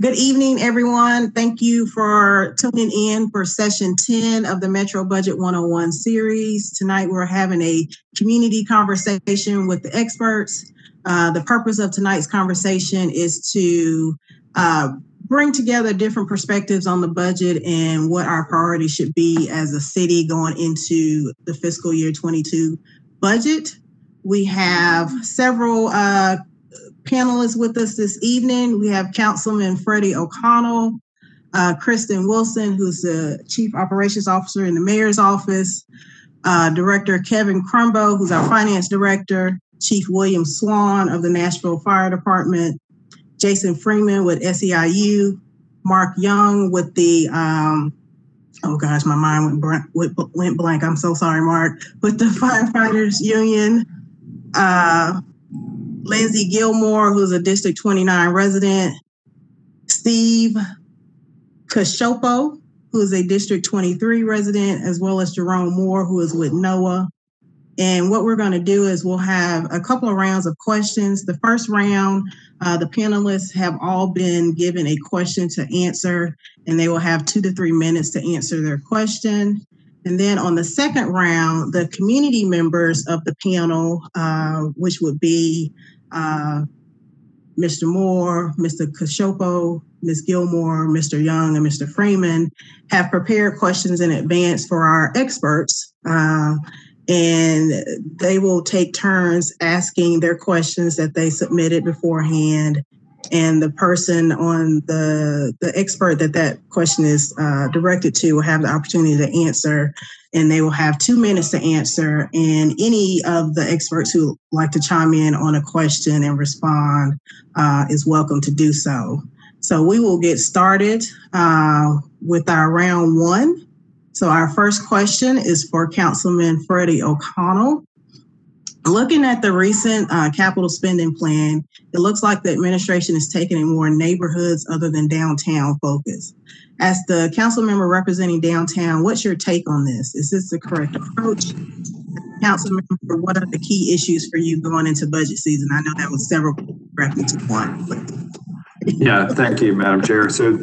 Good evening, everyone. Thank you for tuning in for session 10 of the Metro Budget 101 series. Tonight, we're having a community conversation with the experts. The purpose of tonight's conversation is to bring together different perspectives on the budget and what our priorities should be as a city going into the fiscal year 22 budget. We have several panelists with us this evening. We have Councilman Freddie O'Connell, Kristen Wilson, who's the Chief Operations Officer in the Mayor's Office, Director Kevin Crumbo, who's our Finance Director, Chief William Swann of the Nashville Fire Department, Jason Freeman with SEIU, Mark Young with the, oh gosh, my mind went blank. I'm so sorry, Mark, with the Firefighters Union, Lindsay Gilmore, who's a District 29 resident, Steve Kachopo, who's a District 23 resident, as well as Jerome Moore, who is with NOAH. And what we're going to do is we'll have a couple of rounds of questions. The first round, the panelists have all been given a question to answer, and they will have 2 to 3 minutes to answer their question. And then on the second round, the community members of the panel, which would be Mr. Moore, Mr. Kachopo, Ms. Gilmore, Mr. Young, and Mr. Freeman, have prepared questions in advance for our experts. And they will take turns asking their questions that they submitted beforehand. And the person on the expert that question is directed to will have the opportunity to answer, and they will have 2 minutes to answer. And any of the experts who like to chime in on a question and respond is welcome to do so. So we will get started with our round one. So our first question is for Councilman Freddie O'Connell. Looking at the recent capital spending plan, it looks like the administration is taking a more neighborhoods other than downtown focus. As the council member representing downtown, what's your take on this? Is this the correct approach? Council member, what are the key issues for you going into budget season? I know that was several directed to one. Yeah, thank you, Madam Chair. So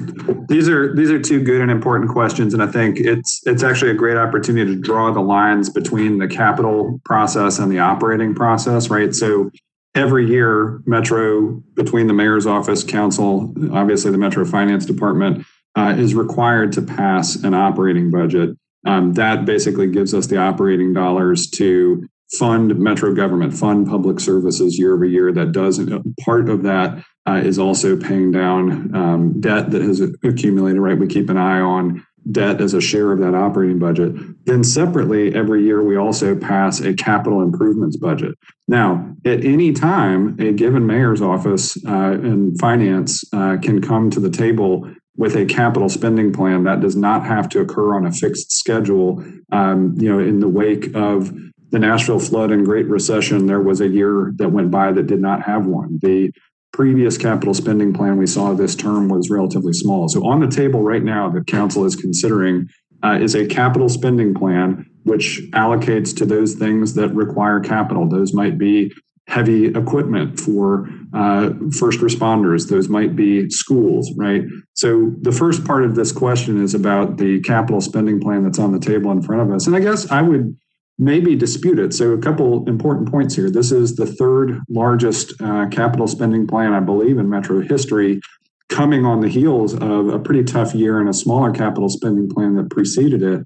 these are two good and important questions, and I think it's actually a great opportunity to draw the lines between the capital process and the operating process, right? So every year, Metro, between the mayor's office, council, obviously the Metro Finance Department, is required to pass an operating budget. That basically gives us the operating dollars to fund Metro government, fund public services year over year. That does part of that. Is also paying down debt that has accumulated, right? We keep an eye on debt as a share of that operating budget. Then separately, every year, we also pass a capital improvements budget. Now, at any time, a given mayor's office and finance can come to the table with a capital spending plan that does not have to occur on a fixed schedule. You know, in the wake of the Nashville flood and Great Recession, there was a year that went by that did not have one. The previous capital spending plan we saw this term was relatively small. So on the table right now that council is considering is a capital spending plan, which allocates to those things that require capital. Those might be heavy equipment for first responders. Those might be schools, right? So the first part of this question is about the capital spending plan that's on the table in front of us. And I guess I would maybe dispute it. So a couple important points here. This is the third largest capital spending plan, I believe, in Metro history, coming on the heels of a pretty tough year and a smaller capital spending plan that preceded it.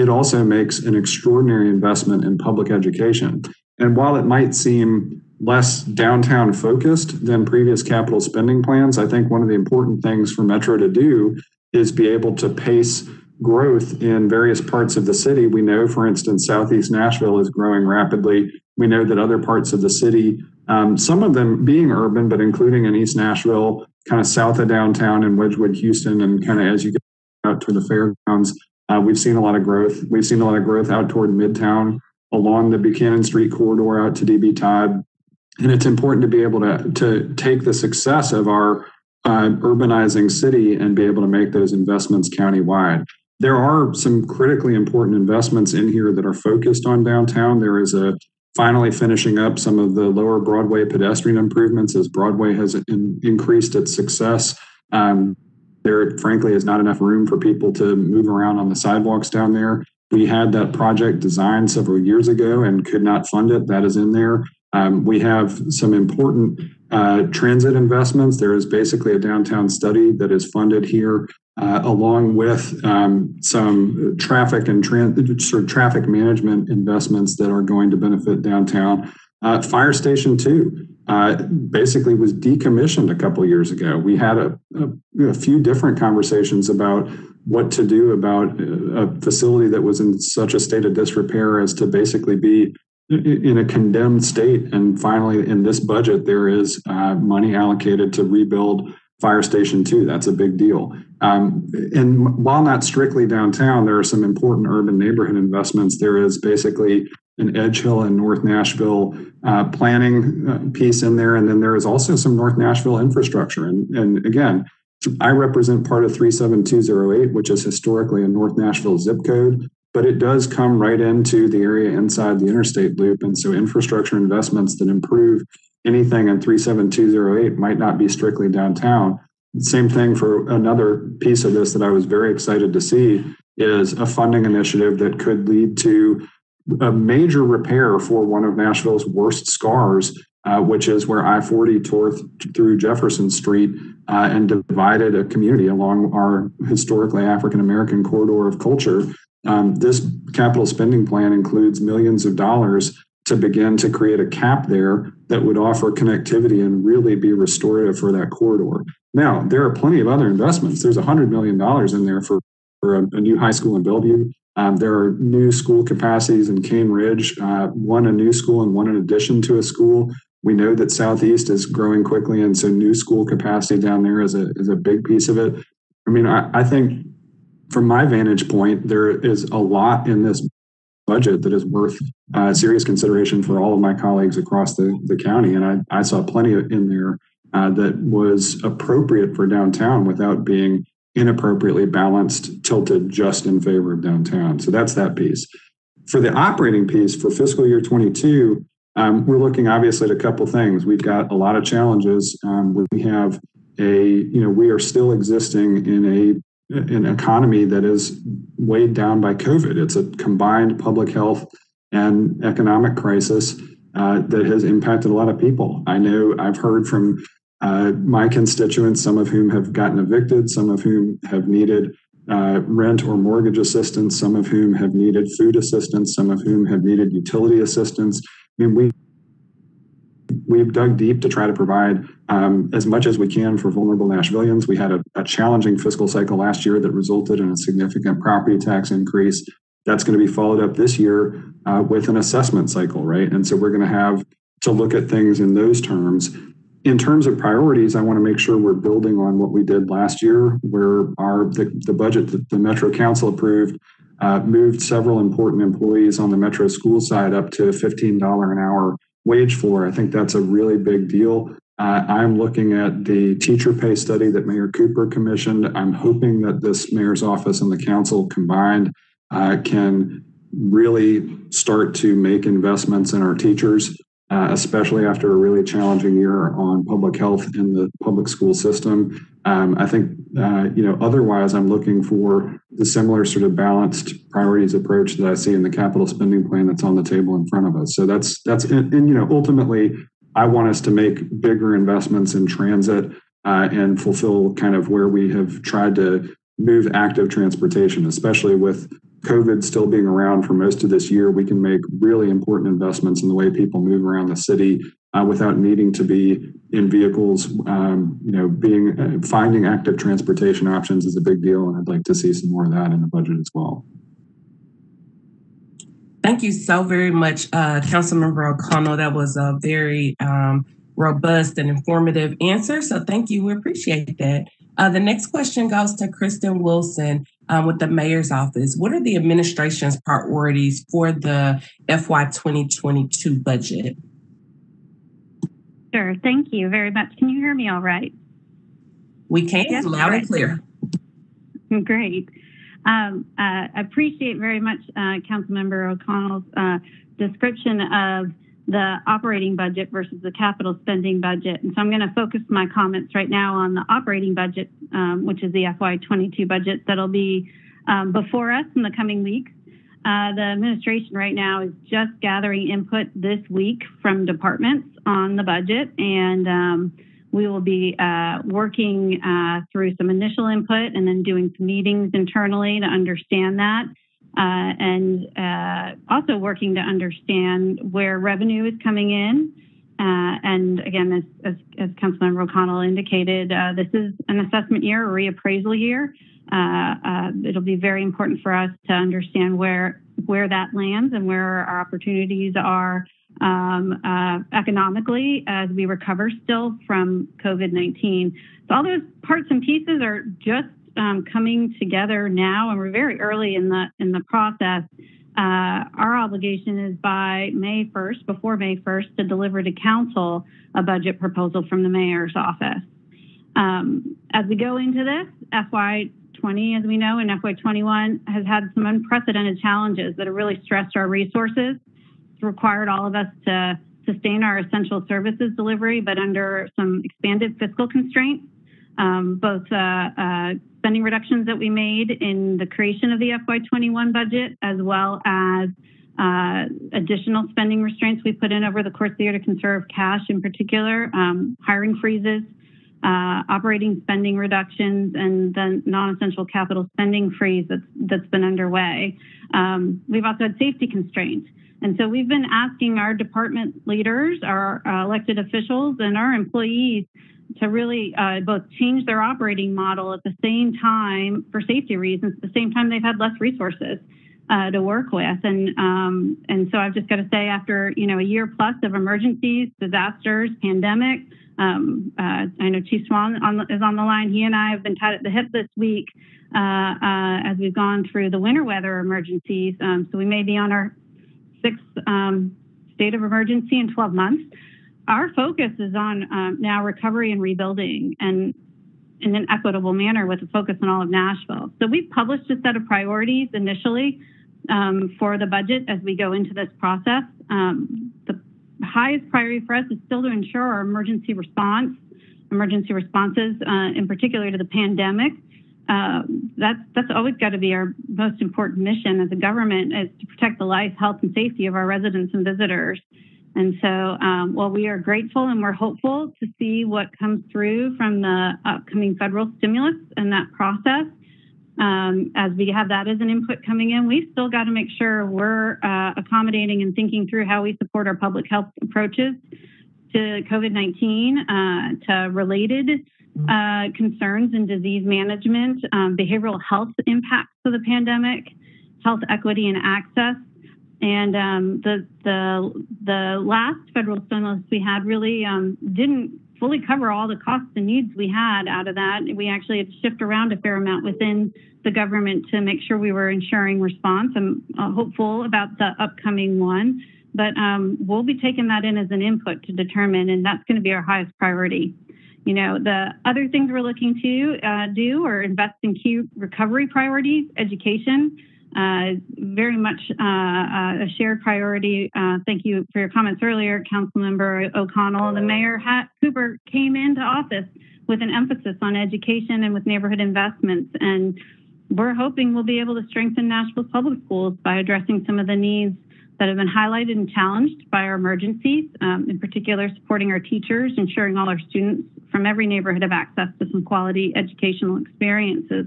It also makes an extraordinary investment in public education. And while it might seem less downtown focused than previous capital spending plans, I think one of the important things for Metro to do is be able to pace growth in various parts of the city. We know, for instance, Southeast Nashville is growing rapidly. We know that other parts of the city, some of them being urban, but including in East Nashville, kind of south of downtown in Wedgwood, Houston, and kind of as you get out to the fairgrounds, we've seen a lot of growth. We've seen a lot of growth out toward Midtown, along the Buchanan Street corridor out to DB Todd. And it's important to be able to take the success of our urbanizing city and be able to make those investments countywide. There are some critically important investments in here that are focused on downtown. There is a finally finishing up some of the lower Broadway pedestrian improvements as Broadway has increased its success There, frankly, is not enough room for people to move around on the sidewalks down there. We had that project designed several years ago and could not fund it. That is in there. We have some important transit investments. There is basically a downtown study that is funded here, along with some traffic and traffic management investments that are going to benefit downtown. Fire Station 2 basically was decommissioned a couple years ago. We had a few different conversations about what to do about a facility that was in such a state of disrepair as to basically be in a condemned state. And finally, in this budget, there is money allocated to rebuild Fire Station 2. That's a big deal. And while not strictly downtown, there are some important urban neighborhood investments. There is basically an Edge Hill and North Nashville planning piece in there. And then there is also some North Nashville infrastructure. And again, I represent part of 37208, which is historically a North Nashville zip code, but it does come right into the area inside the interstate loop. And so infrastructure investments that improve anything in 37208 might not be strictly downtown. Same thing for another piece of this that I was very excited to see is a funding initiative that could lead to a major repair for one of Nashville's worst scars, which is where I-40 tore through Jefferson Street and divided a community along our historically African-American corridor of culture. This capital spending plan includes millions of dollars to begin to create a cap there that would offer connectivity and really be restorative for that corridor. Now, there are plenty of other investments. There's $100 million in there for a new high school in Bellevue. There are new school capacities in Cane Ridge, one a new school and one in addition to a school. We know that Southeast is growing quickly, and so new school capacity down there is a big piece of it. I mean, I think from my vantage point, there is a lot in this budget that is worth serious consideration for all of my colleagues across the county. And I saw plenty in there that was appropriate for downtown without being inappropriately balanced, tilted just in favor of downtown. So that's that piece. For the operating piece for fiscal year 22, we're looking obviously at a couple things. We've got a lot of challenges. We have we are still existing in an economy that is weighed down by COVID. It's a combined public health and economic crisis that has impacted a lot of people. I know I've heard from my constituents, some of whom have gotten evicted, some of whom have needed rent or mortgage assistance, some of whom have needed food assistance, some of whom have needed utility assistance. I mean, we've dug deep to try to provide as much as we can for vulnerable Nashvillians. We had a challenging fiscal cycle last year that resulted in a significant property tax increase. That's going to be followed up this year with an assessment cycle, right? And so we're going to have to look at things in those terms. In terms of priorities, I want to make sure we're building on what we did last year, where the budget that the Metro Council approved moved several important employees on the Metro school side up to a $15 an hour wage floor. I think that's a really big deal. I'm looking at the teacher pay study that Mayor Cooper commissioned. I'm hoping that this mayor's office and the council combined can really start to make investments in our teachers. Especially after a really challenging year on public health in the public school system. I think, otherwise I'm looking for the similar sort of balanced priorities approach that I see in the capital spending plan that's on the table in front of us. So that's ultimately I want us to make bigger investments in transit and fulfill kind of where we have tried to move active transportation, especially with COVID still being around for most of this year. We can make really important investments in the way people move around the city without needing to be in vehicles. Finding active transportation options is a big deal, and I'd like to see some more of that in the budget as well. Thank you so very much, Councilmember O'Connell. That was a very robust and informative answer. So thank you. We appreciate that. The next question goes to Kristen Wilson with the mayor's office. What are the administration's priorities for the FY 2022 budget? Sure, thank you very much. Can you hear me all right? We can, yes, loud and clear. Great. I appreciate very much Councilmember O'Connell's description of the operating budget versus the capital spending budget. And so I'm going to focus my comments right now on the operating budget, which is the FY22 budget that'll be before us in the coming weeks. The administration right now is just gathering input this week from departments on the budget, and we will be working through some initial input and then doing some meetings internally to understand that. And also working to understand where revenue is coming in. And again, as Councilmember O'Connell indicated, this is an assessment year, a reappraisal year. It'll be very important for us to understand where that lands and where our opportunities are economically as we recover still from COVID-19. So all those parts and pieces are just coming together now, and we're very early in the process. Our obligation is by May 1st, before May 1st, to deliver to council a budget proposal from the mayor's office. As we go into this, FY20, as we know, and FY21 has had some unprecedented challenges that have really stressed our resources. It's required all of us to sustain our essential services delivery, but under some expanded fiscal constraints. Both spending reductions that we made in the creation of the FY21 budget, as well as additional spending restraints we put in over the course of the year to conserve cash in particular, hiring freezes, operating spending reductions, and the non-essential capital spending freeze that's been underway. We've also had safety constraints. And so we've been asking our department leaders, our elected officials, and our employees to really both change their operating model at the same time for safety reasons, at the same time they've had less resources to work with. And so I've just got to say, after a year plus of emergencies, disasters, pandemic, I know Chief Swann is on the line. He and I have been tied at the hip this week as we've gone through the winter weather emergencies. So we may be on our sixth state of emergency in 12 months. Our focus is on now recovery and rebuilding, and in an equitable manner with a focus on all of Nashville. So we've published a set of priorities initially for the budget as we go into this process. The highest priority for us is still to ensure our emergency responses, in particular to the pandemic. That's always got to be our most important mission as a government, is to protect the life, health, and safety of our residents and visitors. And so while we are grateful and we're hopeful to see what comes through from the upcoming federal stimulus and that process, as we have that as an input coming in, we've still got to make sure we're accommodating and thinking through how we support our public health approaches to COVID-19, to related concerns in disease management, behavioral health impacts of the pandemic, health equity and access. And the last federal stimulus we had really didn't fully cover all the costs and needs we had out of that. We actually had to shift around a fair amount within the government to make sure we were ensuring response. I'm hopeful about the upcoming one, but we'll be taking that in as an input to determine, and that's going to be our highest priority. The other things we're looking to do are invest in key recovery priorities, education. Very much a shared priority. Thank you for your comments earlier, Councilmember O'Connell. The mayor, Cooper, came into office with an emphasis on education and with neighborhood investments. And we're hoping we'll be able to strengthen Nashville's public schools by addressing some of the needs that have been highlighted and challenged by our emergencies, in particular supporting our teachers, ensuring all our students from every neighborhood have access to some quality educational experiences.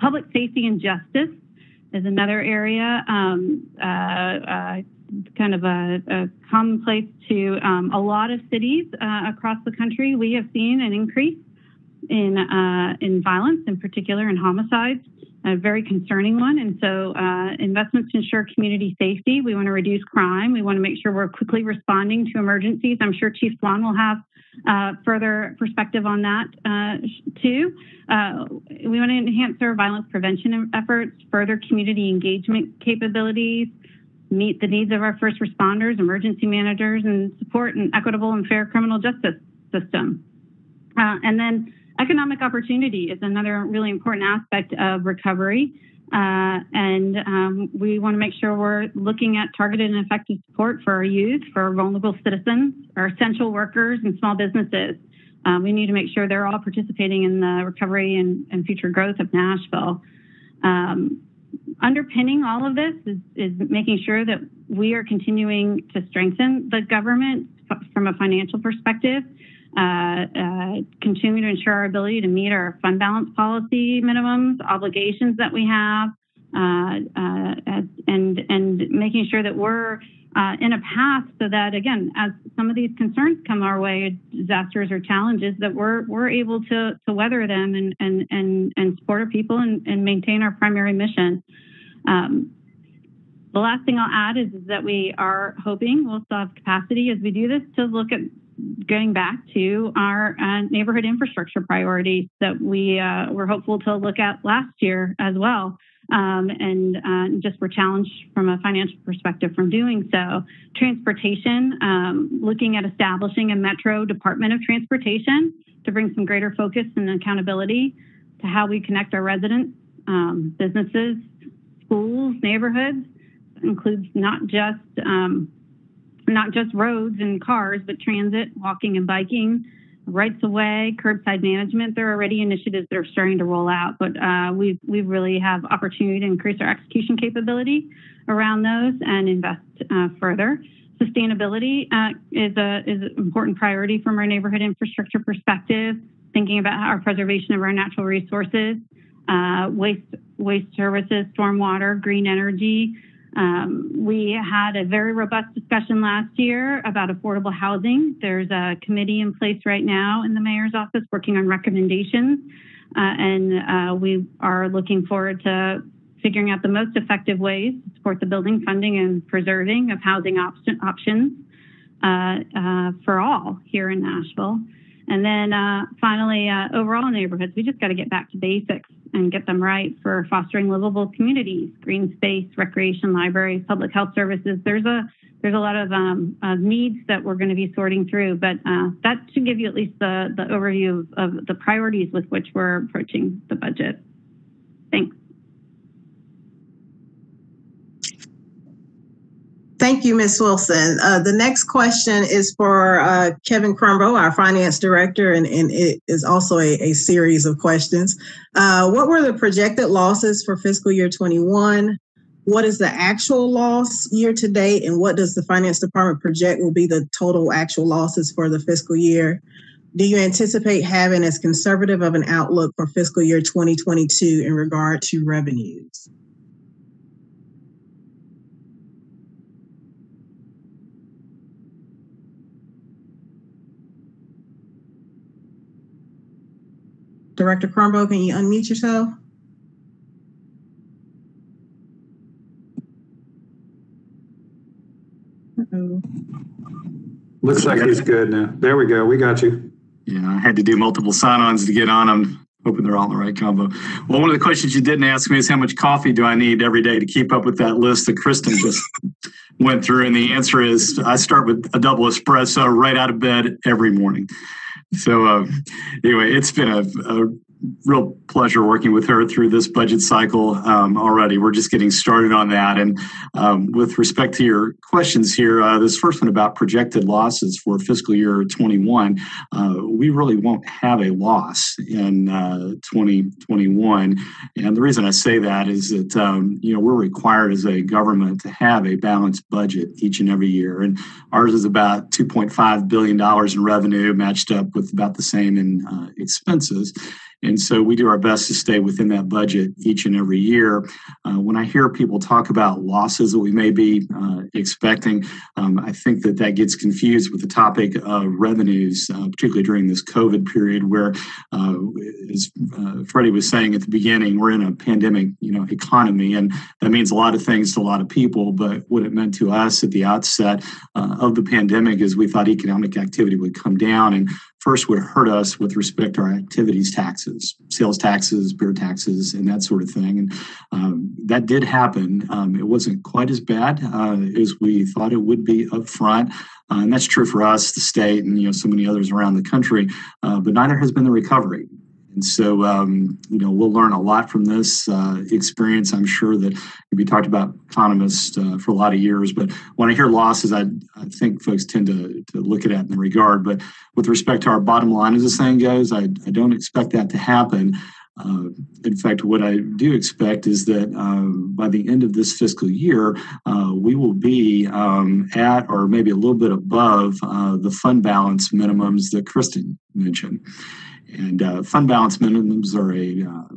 Public safety and justice is another area, kind of a commonplace to a lot of cities across the country. We have seen an increase in violence, in particular in homicides, a very concerning one. And so investments to ensure community safety. We want to reduce crime. We want to make sure we're quickly responding to emergencies. I'm sure Chief Swann will have further perspective on that too. We want to enhance our violence prevention efforts, further community engagement capabilities, meet the needs of our first responders, emergency managers, and support an equitable and fair criminal justice system. And then economic opportunity is another really important aspect of recovery. And we want to make sure we're looking at targeted and effective support for our youth, for our vulnerable citizens, our essential workers, and small businesses. We need to make sure they're all participating in the recovery and future growth of Nashville. Underpinning all of this is making sure that we are continuing to strengthen the government from a financial perspective, continue to ensure our ability to meet our fund balance policy minimums, obligations that we have, and making sure that we're in a path so that, again, as some of these concerns come our way, disasters or challenges, that we're able to weather them and support our people and maintain our primary mission. The last thing I'll add is that we are hoping we'll still have capacity as we do this to look at going back to our neighborhood infrastructure priorities that we were hopeful to look at last year as well. And we're challenged from a financial perspective from doing so. Transportation, looking at establishing a Metro Department of Transportation to bring some greater focus and accountability to how we connect our residents, businesses, schools, neighborhoods. It includes not just roads and cars, but transit, walking and biking, rights of way, curbside management. There are already initiatives that are starting to roll out, but we really have opportunity to increase our execution capability around those and invest further. Sustainability is an important priority from our neighborhood infrastructure perspective, thinking about our preservation of our natural resources, waste services, stormwater, green energy. We had a very robust discussion last year about affordable housing. There's a committee in place right now in the mayor's office working on recommendations, and we are looking forward to figuring out the most effective ways to support the building, funding, and preserving of housing options for all here in Nashville. And then finally, overall neighborhoods, we just got to get back to basics and get them right for fostering livable communities, green space, recreation, libraries, public health services. There's a lot of needs that we're going to be sorting through, but that should give you at least the overview of the priorities with which we're approaching the budget. Thanks. Thank you, Ms. Wilson. The next question is for Kevin Crumbo, our finance director, and it is also a series of questions. What were the projected losses for fiscal year 21? What is the actual loss year to date? And what does the finance department project will be the total actual losses for the fiscal year? Do you anticipate having as conservative of an outlook for fiscal year 2022 in regard to revenues? Director Crumbo, can you unmute yourself? Uh-oh. Looks like he's good now. There we go. We got you. Yeah, I had to do multiple sign-ons to get on. I'm hoping they're all in the right combo. Well, one of the questions you didn't ask me is how much coffee do I need every day to keep up with that list that Kristen just went through? And the answer is I start with a double espresso right out of bed every morning. So anyway, it's been a real pleasure working with her through this budget cycle already. We're just getting started on that. And with respect to your questions here, this first one about projected losses for fiscal year 21, we really won't have a loss in 2021. And the reason I say that is that, we're required as a government to have a balanced budget each and every year. And ours is about $2.5 billion in revenue matched up with about the same in expenses. And so we do our best to stay within that budget each and every year. When I hear people talk about losses that we may be expecting, I think that gets confused with the topic of revenues, particularly during this COVID period where, as Freddie was saying at the beginning, we're in a pandemic economy, and that means a lot of things to a lot of people. But what it meant to us at the outset of the pandemic is we thought economic activity would come down, and first would hurt us with respect to our activities taxes, sales taxes, beer taxes, and that sort of thing. And that did happen. It wasn't quite as bad as we thought it would be up front. And that's true for us, the state, and so many others around the country. But neither has been the recovery. And so, we'll learn a lot from this experience. I'm sure that we talked about economists for a lot of years, but when I hear losses, I think folks tend to look at it in the regard. But with respect to our bottom line, as the saying goes, I don't expect that to happen. In fact, what I do expect is that by the end of this fiscal year, we will be at or maybe a little bit above the fund balance minimums that Kristen mentioned. And fund balance minimums are a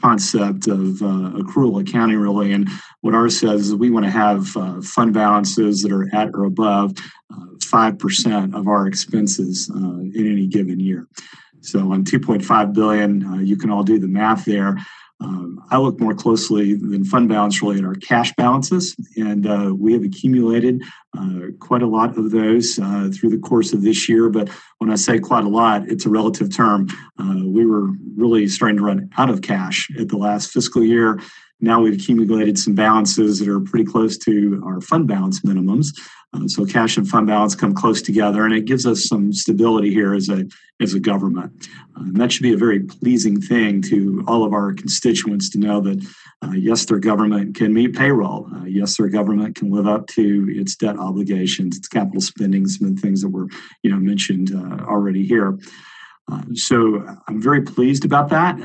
concept of accrual accounting, really. And what ours says is we want to have fund balances that are at or above 5% of our expenses in any given year. So on $2.5 billion, you can all do the math there. I look more closely than fund balance really at our cash balances, and we have accumulated quite a lot of those through the course of this year. But when I say quite a lot, it's a relative term. We were really starting to run out of cash at the last fiscal year. Now we've accumulated some balances that are pretty close to our fund balance minimums. So cash and fund balance come close together, and it gives us some stability here as a government. And that should be a very pleasing thing to all of our constituents to know that, yes, their government can meet payroll. Yes, their government can live up to its debt obligations, its capital spending, some of the things that were mentioned already here. So I'm very pleased about that.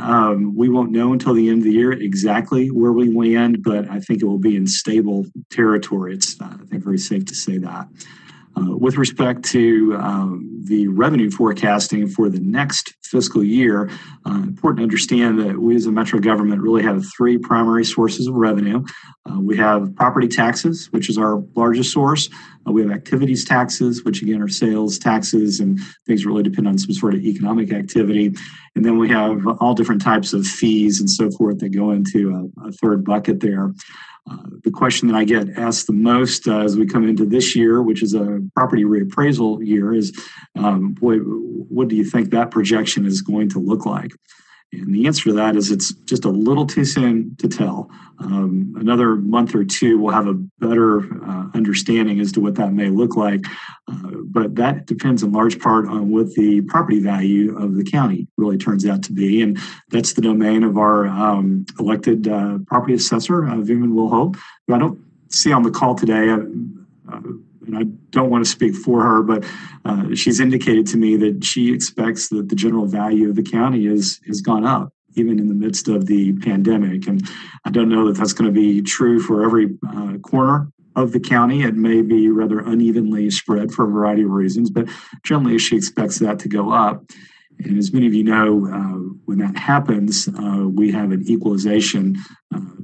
We won't know until the end of the year exactly where we land, but I think it will be in stable territory. It's, I think, very safe to say that. With respect to the revenue forecasting for the next fiscal year, important to understand that we as a metro government really have three primary sources of revenue. We have property taxes, which is our largest source. We have activities taxes, which again are sales taxes and things really depend on some sort of economic activity. And then we have all different types of fees and so forth that go into a third bucket there. The question that I get asked the most as we come into this year, which is a property reappraisal year, is, boy, what do you think that projection is going to look like? And the answer to that is it's just a little too soon to tell. Another month or two, we'll have a better understanding as to what that may look like. But that depends in large part on what the property value of the county really turns out to be. And that's the domain of our elected property assessor, Vuman Wilhoit, who I don't see on the call today. And I don't want to speak for her, but she's indicated to me that she expects that the general value of the county has gone up, even in the midst of the pandemic. And I don't know that that's going to be true for every corner of the county. It may be rather unevenly spread for a variety of reasons, but generally she expects that to go up. And as many of you know, when that happens, we have an equalization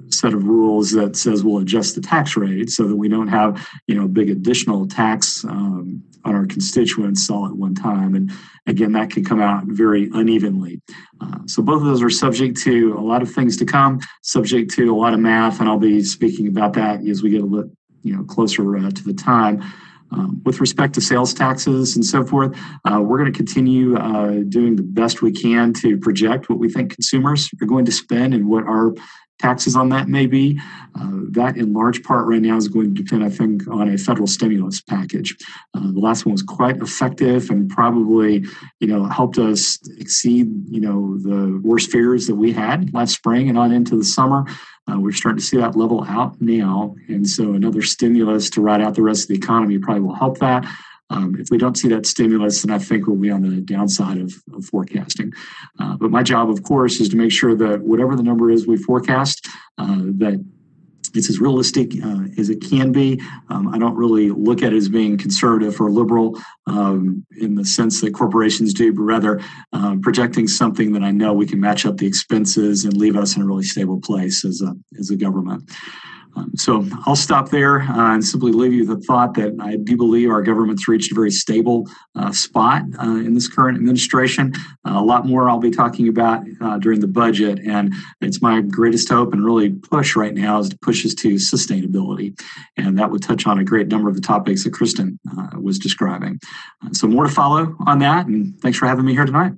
set of rules that says we'll adjust the tax rate so that we don't have, big additional tax on our constituents all at one time. And again, that could come out very unevenly. So both of those are subject to a lot of things to come, subject to a lot of math, and I'll be speaking about that as we get a little, closer to the time. With respect to sales taxes and so forth, we're going to continue doing the best we can to project what we think consumers are going to spend and what our taxes on that may be. That in large part right now is going to depend, I think, on a federal stimulus package. The last one was quite effective and probably, helped us exceed, the worst fears that we had last spring and on into the summer. We're starting to see that level out now. And so another stimulus to ride out the rest of the economy probably will help that. If we don't see that stimulus, then I think we'll be on the downside of forecasting. But my job, of course, is to make sure that whatever the number is we forecast, that it's as realistic as it can be. I don't really look at it as being conservative or liberal in the sense that corporations do, but rather projecting something that I know we can match up the expenses and leave us in a really stable place as a government. So I'll stop there and simply leave you with the thought that I do believe our government's reached a very stable spot in this current administration. A lot more I'll be talking about during the budget, and it's my greatest hope and really push right now is to push us to sustainability, and that would touch on a great number of the topics that Kristen was describing. So more to follow on that, and thanks for having me here tonight.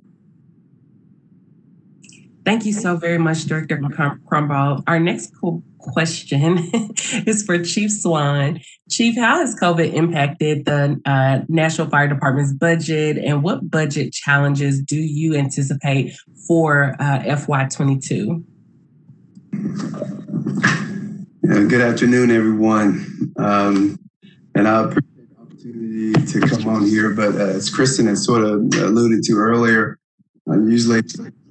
Thank you so very much, Director Crumbo. Our next question is for Chief Swann. Chief, how has COVID impacted the Nashville Fire Department's budget, and what budget challenges do you anticipate for FY22? Good afternoon, everyone. And I appreciate the opportunity to come on here, but as Kristen has sort of alluded to earlier, usually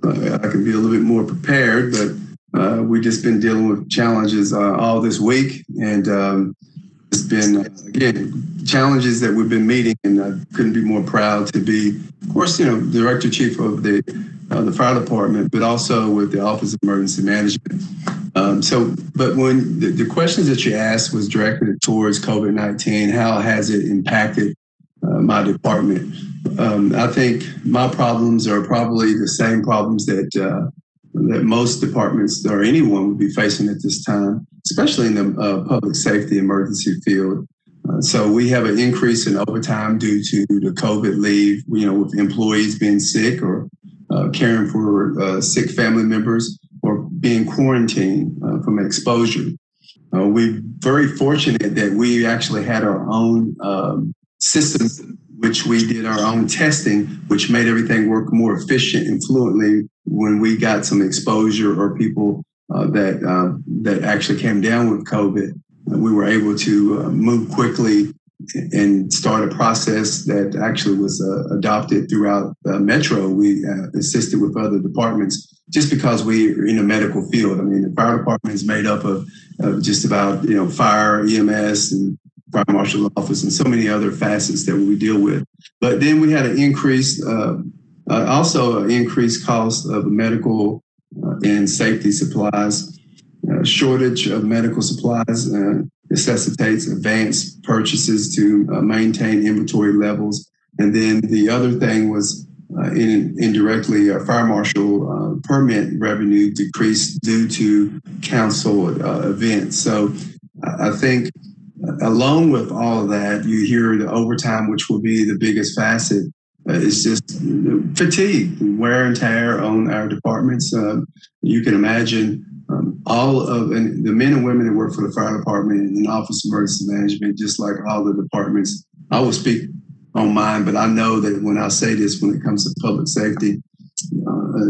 I can be a little bit more prepared, but we've just been dealing with challenges all this week. And it's been, again, challenges that we've been meeting, and I couldn't be more proud to be, of course, you know, Director Chief of the Fire Department, but also with the Office of Emergency Management. But when the questions that you asked was directed towards COVID-19, how has it impacted my department? I think my problems are probably the same problems that that most departments or anyone would be facing at this time, especially in the public safety emergency field. So we have an increase in overtime due to the COVID leave, you know, with employees being sick or caring for sick family members or being quarantined from exposure. We're very fortunate that we actually had our own systems, which we did our own testing, which made everything work more efficient and fluently when we got some exposure or people that actually came down with COVID. We were able to move quickly and start a process that actually was adopted throughout Metro. We assisted with other departments just because we are in the medical field. I mean, the fire department is made up of just about, you know, fire, EMS, and fire marshal office, and so many other facets that we deal with. But then we had an increase, also an increased cost of medical and safety supplies. Shortage of medical supplies necessitates advanced purchases to maintain inventory levels. And then the other thing was indirectly our fire marshal permit revenue decreased due to council events. So I think along with all of that, you hear the overtime, which will be the biggest facet. It's just fatigue, wear and tear on our departments. You can imagine all of the men and women that work for the fire department and Office of Emergency Management, just like all the departments. I will speak on mine, but I know that when I say this, when it comes to public safety,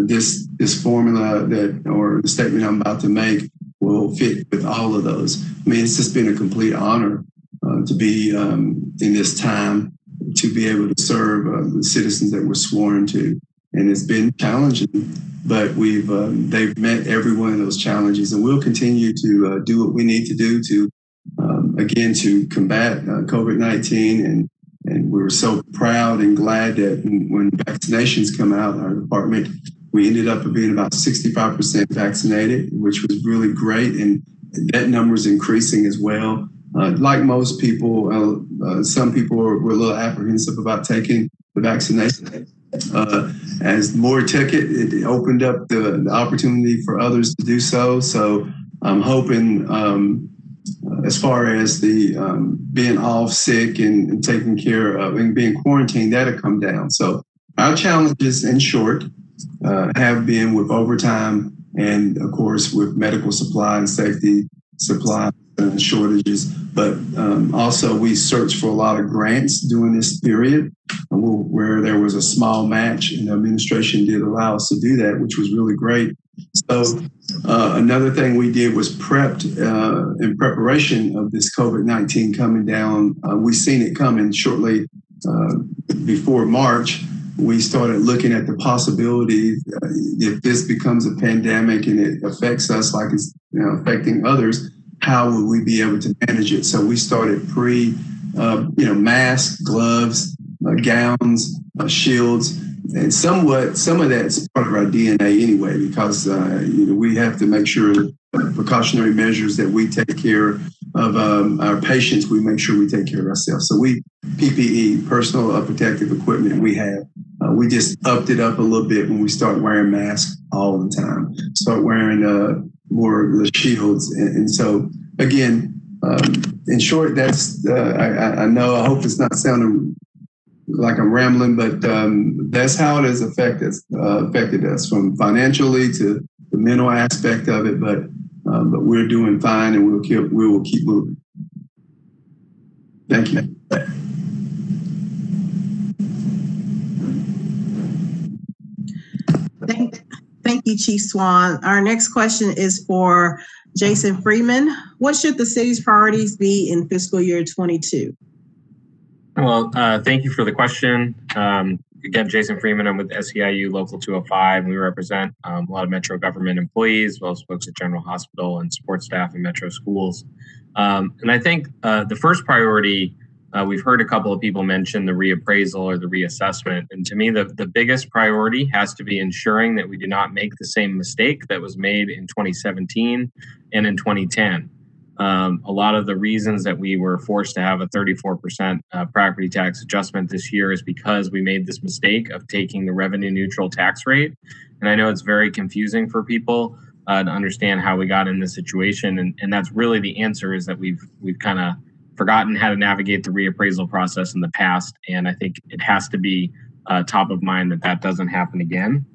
this formula or the statement I'm about to make will fit with all of those. I mean, it's just been a complete honor to be in this time, to be able to serve the citizens that we're sworn to. And it's been challenging, but they've met every one of those challenges, and we'll continue to do what we need to do to, again, to combat COVID-19. And we were so proud and glad that when vaccinations come out, our department, we ended up being about 65% vaccinated, which was really great. And that number is increasing as well. Like most people, some people were a little apprehensive about taking the vaccination. As more took it opened up the opportunity for others to do so. So I'm hoping as far as the being off sick and taking care of and being quarantined, that'll come down. So our challenges in short have been with overtime and, of course, with medical supply and safety supply shortages, but also we searched for a lot of grants during this period where there was a small match, and the administration did allow us to do that, which was really great. So another thing we did was prepped in preparation of this COVID-19 coming down. We seen it coming shortly before March. We started looking at the possibility if this becomes a pandemic and it affects us like it's, you know, affecting others, how would we be able to manage it? So we started masks, gloves, gowns, shields, and some of that's part of our DNA anyway, because we have to make sure the precautionary measures that we take care of our patients, we make sure we take care of ourselves. So PPE, personal protective equipment we have, we just upped it up a little bit when we start wearing masks all the time, start wearing more shields. And so, again, in short, that's, I know, I hope it's not sounding like I'm rambling, but that's how it has affected us, from financially to the mental aspect of it. But But we're doing fine, and we will keep moving. Thank you. Thank you, Chief Swann. Our next question is for Jason Freeman. What should the city's priorities be in fiscal year 22? Well, thank you for the question. Again, Jason Freeman, I'm with SEIU Local 205. And we represent a lot of Metro government employees, as well as folks at General Hospital and support staff in Metro schools. And I think the first priority, we've heard a couple of people mention the reappraisal or the reassessment. And to me, the biggest priority has to be ensuring that we do not make the same mistake that was made in 2017 and in 2010. A lot of the reasons that we were forced to have a 34% property tax adjustment this year is because we made this mistake of taking the revenue neutral tax rate. And I know it's very confusing for people to understand how we got in this situation. And that's really the answer, is that we've kind of forgotten how to navigate the reappraisal process in the past. And I think it has to be top of mind that doesn't happen again.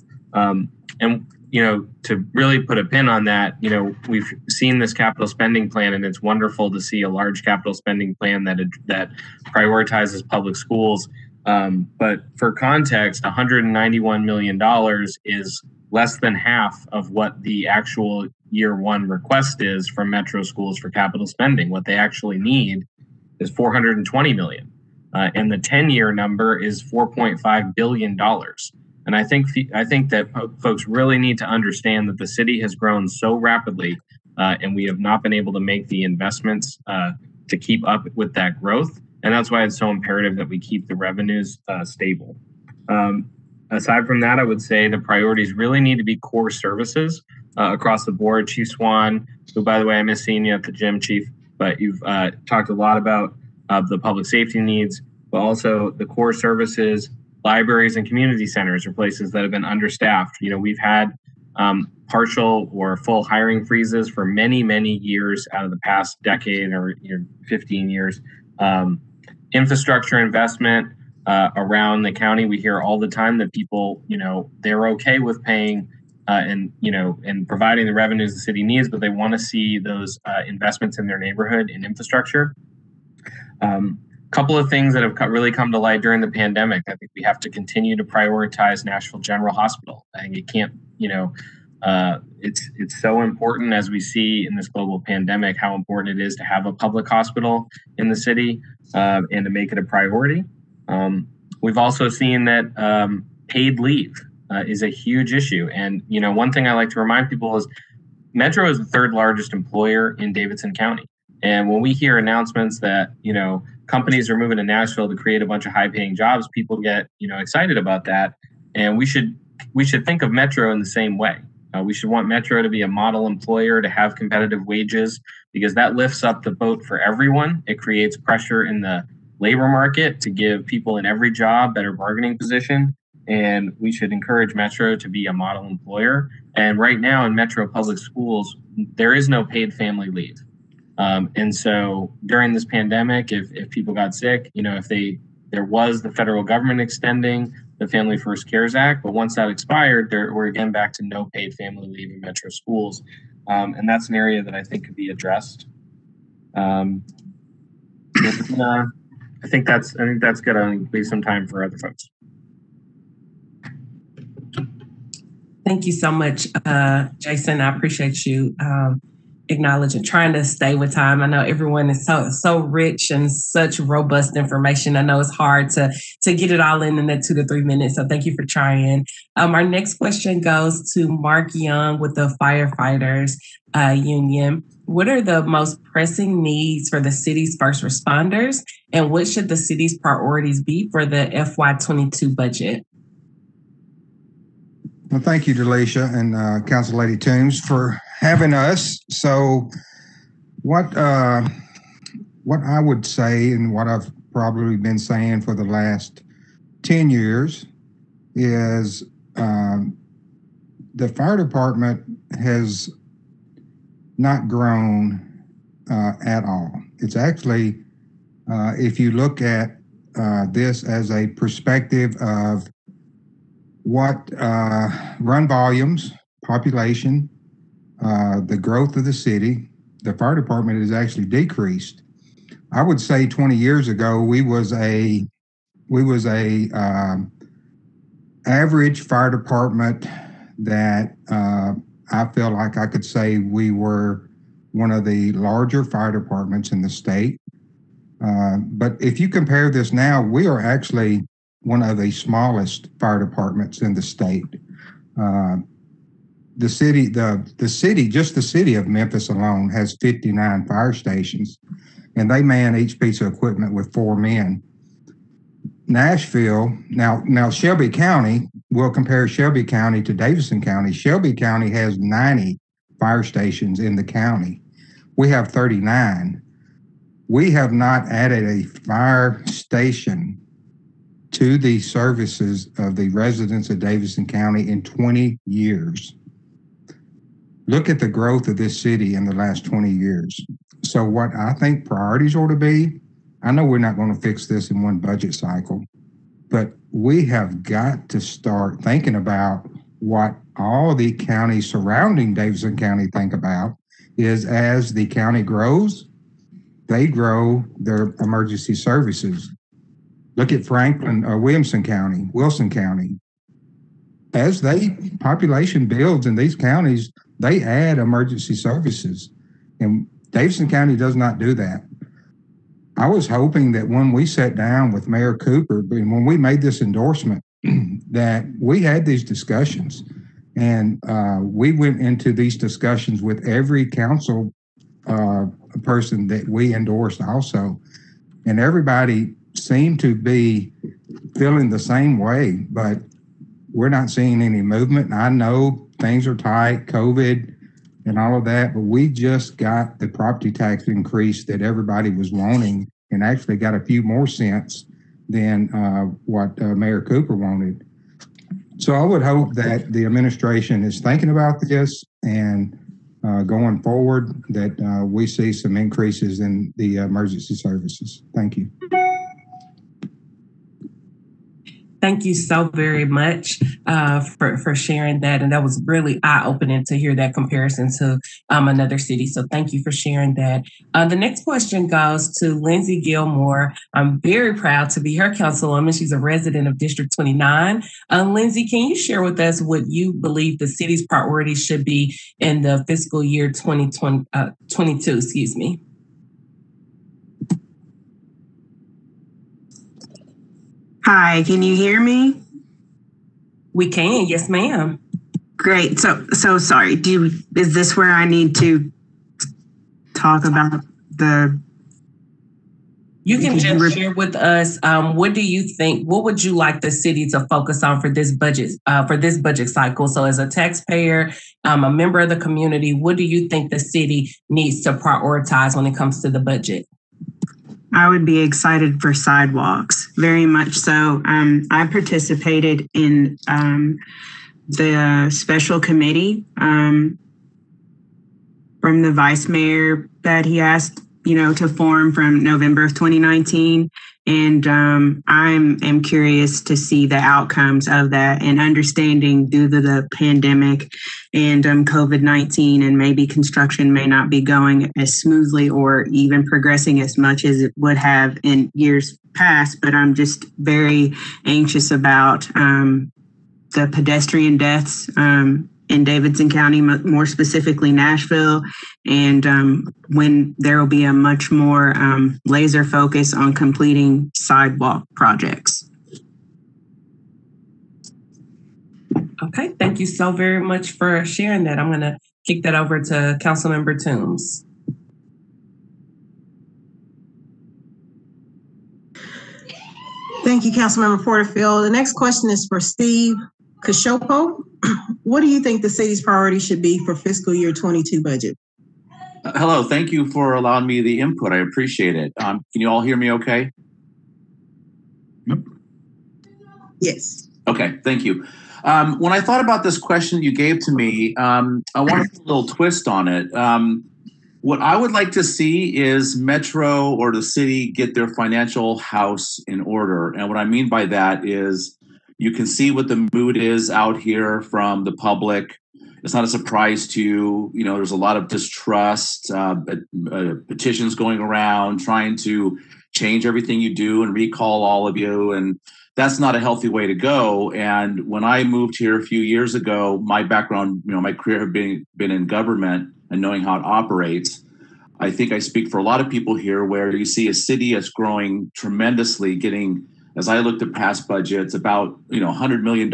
You know, to really put a pin on that, you know, we've seen this capital spending plan, and it's wonderful to see a large capital spending plan that prioritizes public schools. But for context, $191 million is less than half of what the actual year one request is from Metro schools for capital spending. What they actually need is $420 million. And the 10-year number is $4.5 billion. And I think that folks really need to understand that the city has grown so rapidly, and we have not been able to make the investments to keep up with that growth. And that's why it's so imperative that we keep the revenues stable. Aside from that, I would say the priorities really need to be core services across the board. Chief Swann, who, by the way, I miss seeing you at the gym, Chief, but you've talked a lot about the public safety needs, but also the core services. Libraries and community centers are places that have been understaffed. You know, we've had partial or full hiring freezes for many, many years out of the past decade or 15 years. Infrastructure investment around the county. We hear all the time that people, you know, they're okay with paying and providing the revenues the city needs, but they want to see those investments in their neighborhood in infrastructure. Couple of things that have really come to light during the pandemic. I think we have to continue to prioritize Nashville General Hospital. I think it can't, it's so important, as we see in this global pandemic, how important it is to have a public hospital in the city and to make it a priority. We've also seen that paid leave is a huge issue. And, you know, one thing I like to remind people is Metro is the third largest employer in Davidson County. And when we hear announcements that, you know, companies are moving to Nashville to create a bunch of high-paying jobs, people get, you know, excited about that. And we should think of Metro in the same way. We should want Metro to be a model employer, to have competitive wages, because that lifts up the boat for everyone. It creates pressure in the labor market to give people in every job better bargaining position. And we should encourage Metro to be a model employer. And right now in Metro public schools, there is no paid family leave. And so during this pandemic, if people got sick, you know, there was the federal government extending the Family First Cares Act, but once that expired, we're again back to no paid family leave in Metro schools. And that's an area that I think could be addressed. I think that's good. I'll leave some time for other folks. Thank you so much, Jason. I appreciate you. Acknowledging, trying to stay with time. I know everyone is so rich and such robust information. I know it's hard to get it all in that 2 to 3 minutes. So thank you for trying. Our next question goes to Mark Young with the Firefighters Union. What are the most pressing needs for the city's first responders, and what should the city's priorities be for the FY22 budget? Well, thank you, Delishia and Council Lady Toombs, for having us. So what I would say, and what I've probably been saying for the last 10 years, is the fire department has not grown at all. It's actually, if you look at this as a perspective of what run volumes, population, the growth of the city, the fire department has actually decreased. I would say 20 years ago, we was a average fire department that I feel like I could say we were one of the larger fire departments in the state. But if you compare this now, we are actually one of the smallest fire departments in the state. The city of Memphis alone has 59 fire stations, and they man each piece of equipment with 4 men. Nashville, now Shelby County, we'll compare Shelby County to Davidson County. Shelby County has 90 fire stations in the county. We have 39. We have not added a fire station to the services of the residents of Davidson County in 20 years. Look at the growth of this city in the last 20 years. So what I think priorities ought to be, I know we're not going to fix this in one budget cycle, but we have got to start thinking about what all the counties surrounding Davidson County think about is as the county grows, they grow their emergency services. Look at Franklin, Williamson County, Wilson County. As they population builds in these counties, they add emergency services, and Davidson County does not do that. I was hoping that when we sat down with Mayor Cooper, and when we made this endorsement, that we had these discussions, and we went into these discussions with every council person that we endorsed also, and everybody seemed to be feeling the same way, but we're not seeing any movement. I know things are tight, COVID and all of that, but we just got the property tax increase that everybody was wanting and actually got a few more cents than what Mayor Cooper wanted. So I would hope that the administration is thinking about this and going forward that we see some increases in the emergency services. Thank you. Thank you so very much for sharing that. And that was really eye-opening to hear that comparison to another city. So thank you for sharing that. The next question goes to Lindsay Gilmore. I'm very proud to be her councilwoman. She's a resident of District 29. Lindsay, can you share with us what you believe the city's priorities should be in the fiscal year 2022, excuse me? Hi, can you hear me? We can, yes, ma'am. Great. So sorry. Is this where I need to talk about the? You can just share with us. What do you think? What would you like the city to focus on for this budget cycle? So, as a taxpayer, a member of the community, what do you think the city needs to prioritize when it comes to the budget? I would be excited for sidewalks, very much so. I participated in the special committee from the vice mayor that he asked, to form from November of 2019. And I'm curious to see the outcomes of that and understanding due to the pandemic and COVID-19 and maybe construction may not be going as smoothly or even progressing as much as it would have in years past. But I'm just very anxious about the pedestrian deaths in Davidson County, more specifically Nashville, and when there will be a much more laser focus on completing sidewalk projects. Okay, thank you so very much for sharing that. I'm going to kick that over to Councilmember Toombs. Thank you, Councilmember Porterfield. The next question is for Steve Kachopo. What do you think the city's priority should be for fiscal year 22 budget? Hello, thank you for allowing me the input. I appreciate it. Can you all hear me okay? Yes. Okay, thank you. When I thought about this question you gave to me, I wanted a little twist on it. What I would like to see is Metro or the city get their financial house in order. And what I mean by that is you can see what the mood is out here from the public It's not a surprise to you. You know, there's a lot of distrust, petitions going around trying to change everything you do and recall all of you. And that's not a healthy way to go. And when I moved here a few years ago, my background, you know, my career had been in government and knowing how it operates. I think I speak for a lot of people here where you see a city that's growing tremendously, getting, as I looked at past budgets, about, you know, $100 million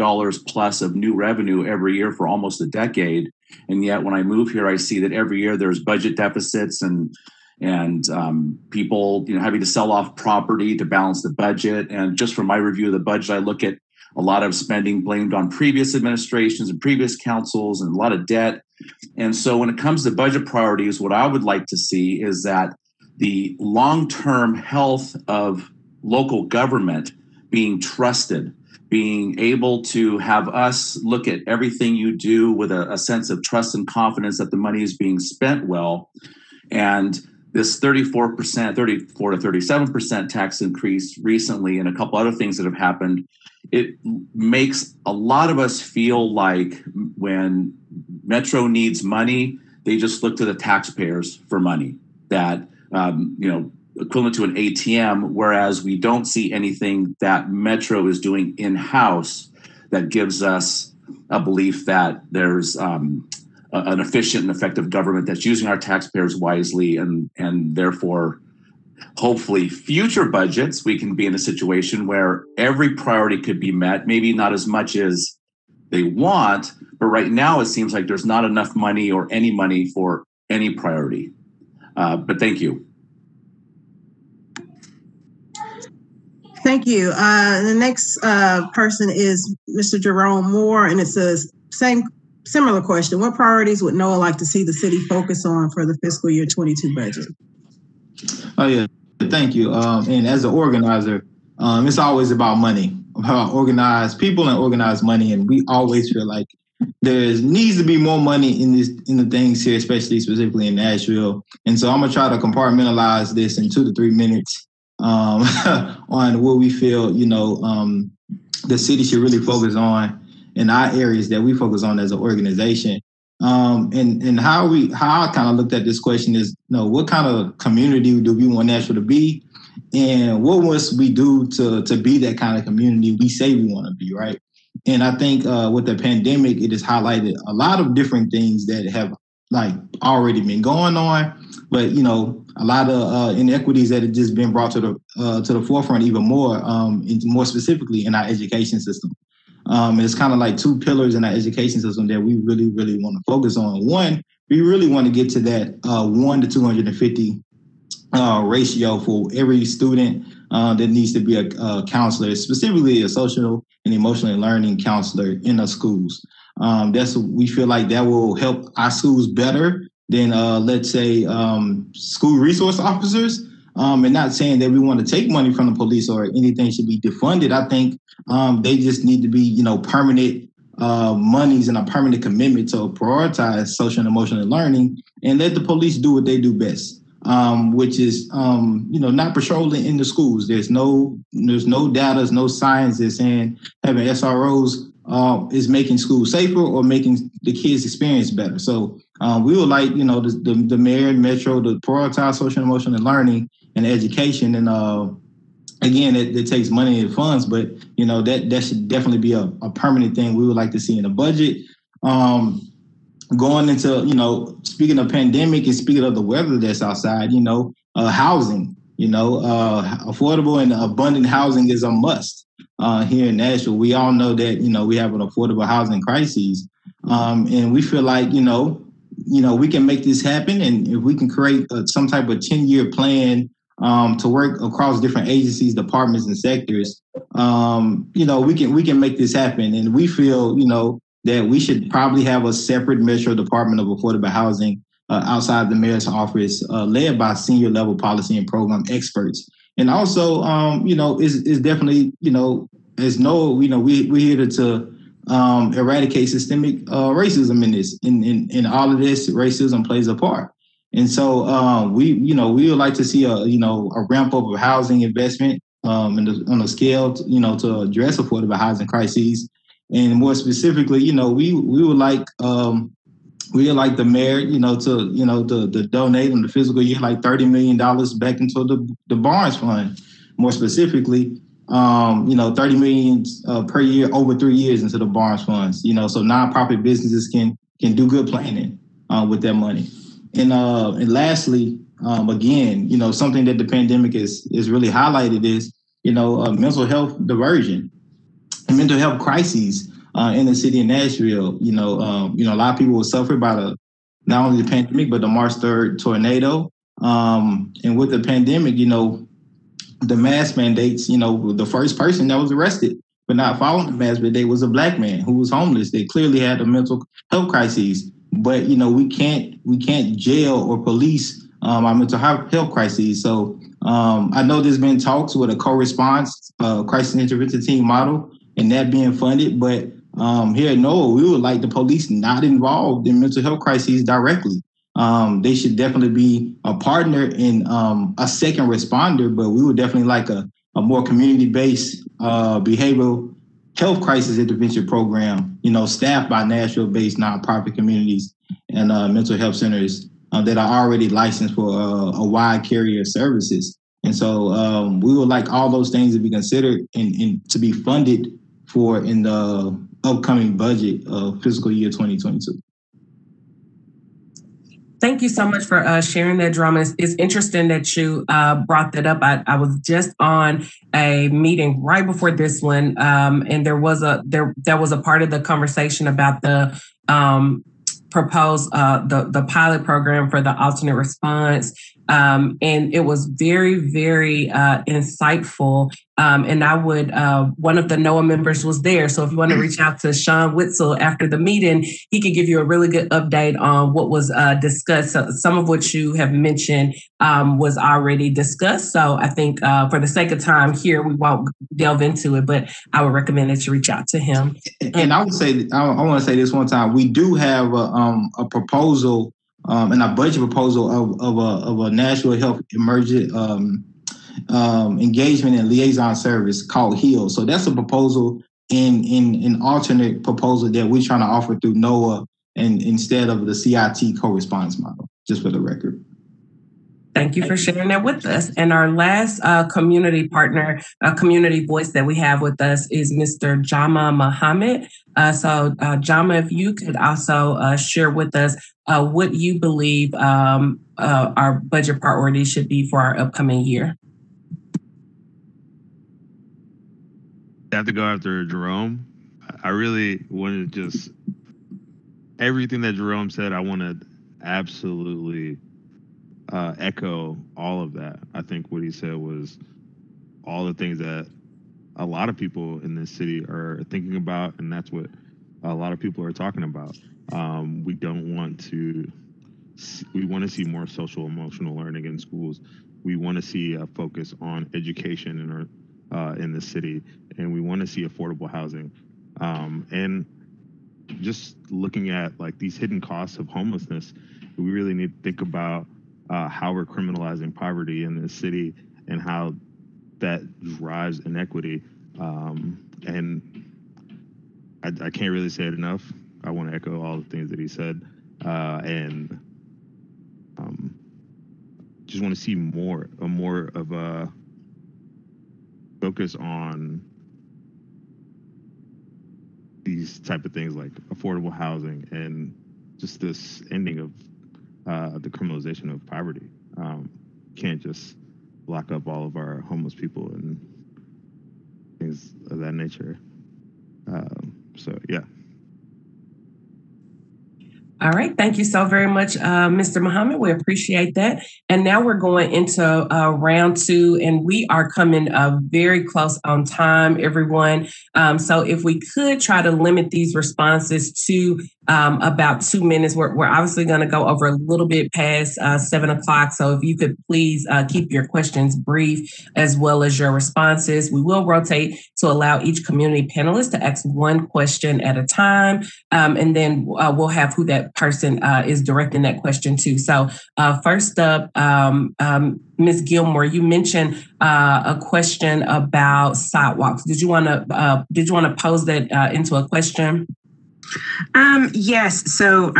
plus of new revenue every year for almost a decade. And yet when I move here, I see that every year there's budget deficits and people, you know, having to sell off property to balance the budget. And just from my review of the budget, I look at a lot of spending blamed on previous administrations and previous councils and a lot of debt. And so when it comes to budget priorities, what I would like to see is that the long-term health of local government being trusted, being able to have us look at everything you do with a sense of trust and confidence that the money is being spent well. And this 34 to 37% tax increase recently and a couple other things that have happened, it makes a lot of us feel like when Metro needs money, they just look to the taxpayers for money, that, you know, equivalent to an ATM, whereas we don't see anything that Metro is doing in-house that gives us a belief that there's an efficient and effective government that's using our taxpayers wisely, and therefore, hopefully, future budgets, we can be in a situation where every priority could be met, maybe not as much as they want, but right now it seems like there's not enough money or any money for any priority. But thank you. Thank you. The next person is Mr. Jerome Moore, and it's a similar question. What priorities would NOAA like to see the city focus on for the fiscal year 22 budget? Oh, yeah. Thank you. And as an organizer, it's always about money, about organized people and organized money. And we always feel like there needs to be more money in the things here, especially specifically in Nashville. And so I'm going to try to compartmentalize this in 2 to 3 minutes on what we feel, you know, the city should really focus on in our areas that we focus on as an organization. And how I kind of looked at this question is, you know, what kind of community do we want Nashville to be? And what must we do to be that kind of community we say we want to be, right? And I think with the pandemic, it has highlighted a lot of different things that have like already been going on, but, you know, a lot of inequities that have just been brought to the forefront even more, and more specifically in our education system. It's kind of like two pillars in our education system that we really, really want to focus on. One, we really want to get to that 1 to 250 ratio for every student that needs to be a counselor, specifically a social and emotional learning counselor in our schools. We feel like that will help our schools better than, let's say, school resource officers. And not saying that we want to take money from the police or anything should be defunded. I think they just need to be, you know, permanent monies and a permanent commitment to prioritize social and emotional learning and let the police do what they do best, which is, you know, not patrolling in the schools. There's no data, there's no science that's saying having SROs is making schools safer or making the kids' experience better. So we would like, you know, the mayor and Metro to prioritize social and emotional learning and education. And again, it takes money and funds, but, you know, that should definitely be a permanent thing we would like to see in the budget. Going into, you know, speaking of pandemic and speaking of the weather that's outside, you know, housing, you know, affordable and abundant housing is a must here in Nashville. We all know that, you know, we have an affordable housing crisis, and we feel like, you know, we can make this happen. And if we can create some type of 10-year plan to work across different agencies, departments, and sectors, you know, we can make this happen. And we feel, you know, that we should probably have a separate Metro Department of Affordable Housing outside the mayor's office, led by senior level policy and program experts. And also, you know, it's definitely, you know, as NOAA, you know, we're here to eradicate systemic racism in this. In all of this, racism plays a part. And so we would like to see a ramp up of housing investment on a scale, you know, to address affordable housing crises. And more specifically, you know, we would like we'd like the mayor, to donate in the fiscal year like $30 million back into the Barnes Fund, more specifically. $30 million per year over 3 years into the Barnes funds, so nonprofit businesses can do good planning with their money. And lastly, again, something that the pandemic is really highlighted is, mental health diversion and mental health crises in the city of Nashville. A lot of people were suffered by not only the pandemic, but the March 3rd tornado. And with the pandemic, the mask mandates, the first person that was arrested for not following the mask mandate was a black man who was homeless. They clearly had a mental health crisis, but we can't jail or police our mental health crises. So I know there's been talks with a co-response crisis intervention team model and that being funded, but here at NOAA, we would like the police not involved in mental health crises directly. They should definitely be a partner in a second responder, but we would definitely like a more community-based behavioral health crisis intervention program, staffed by Nashville-based nonprofit communities and mental health centers that are already licensed for a wide carrier of services. And so we would like all those things to be considered and to be funded for in the upcoming budget of fiscal year 2022. Thank you so much for sharing that, Jerome. It's interesting that you brought that up. I was just on a meeting right before this one, and there was a part of the conversation about the proposed the pilot program for the alternate response, and it was very, very insightful. And I would, one of the NOAA members was there. So if you want to reach out to Sean Witzel after the meeting, he could give you a really good update on what was discussed. So some of what you have mentioned was already discussed. So I think for the sake of time here, we won't delve into it, but I would recommend that you reach out to him. And I would say, I want to say this one time, we do have a proposal and a budget proposal of a Nashville health emergent engagement and liaison service called HEAL. So that's a proposal in alternate proposal that we're trying to offer through NOAA and instead of the CIT co-response model, just for the record. Thank you for sharing that with us. And our last community partner, community voice that we have with us is Mr. Jama Muhammad. So Jama, if you could also share with us what you believe our budget priorities should be for our upcoming year. I have to go after Jerome. I really want to just, everything that Jerome said, I want to absolutely echo all of that. I think what he said was all the things that a lot of people in this city are thinking about, and that's what a lot of people are talking about. We want to see more social emotional learning in schools. We want to see a focus on education in the city, and we want to see affordable housing. And just looking at like these hidden costs of homelessness, we really need to think about how we're criminalizing poverty in this city and how that drives inequity. And I can't really say it enough. I want to echo all the things that he said, and just want to see more of a focus on these type of things like affordable housing and just this ending of the criminalization of poverty. Can't just lock up all of our homeless people and things of that nature. So, yeah. All right. Thank you so very much, Mr. Muhammad. We appreciate that. And now we're going into round two, and we are coming very close on time, everyone. So if we could try to limit these responses to about 2 minutes, we're obviously going to go over a little bit past 7 o'clock. So if you could please keep your questions brief as well as your responses. We will rotate to allow each community panelist to ask one question at a time. And then we'll have who that person is directing that question to. So first up, Ms. Gilmore, you mentioned a question about sidewalks. Did you want to pose that into a question? Yes. So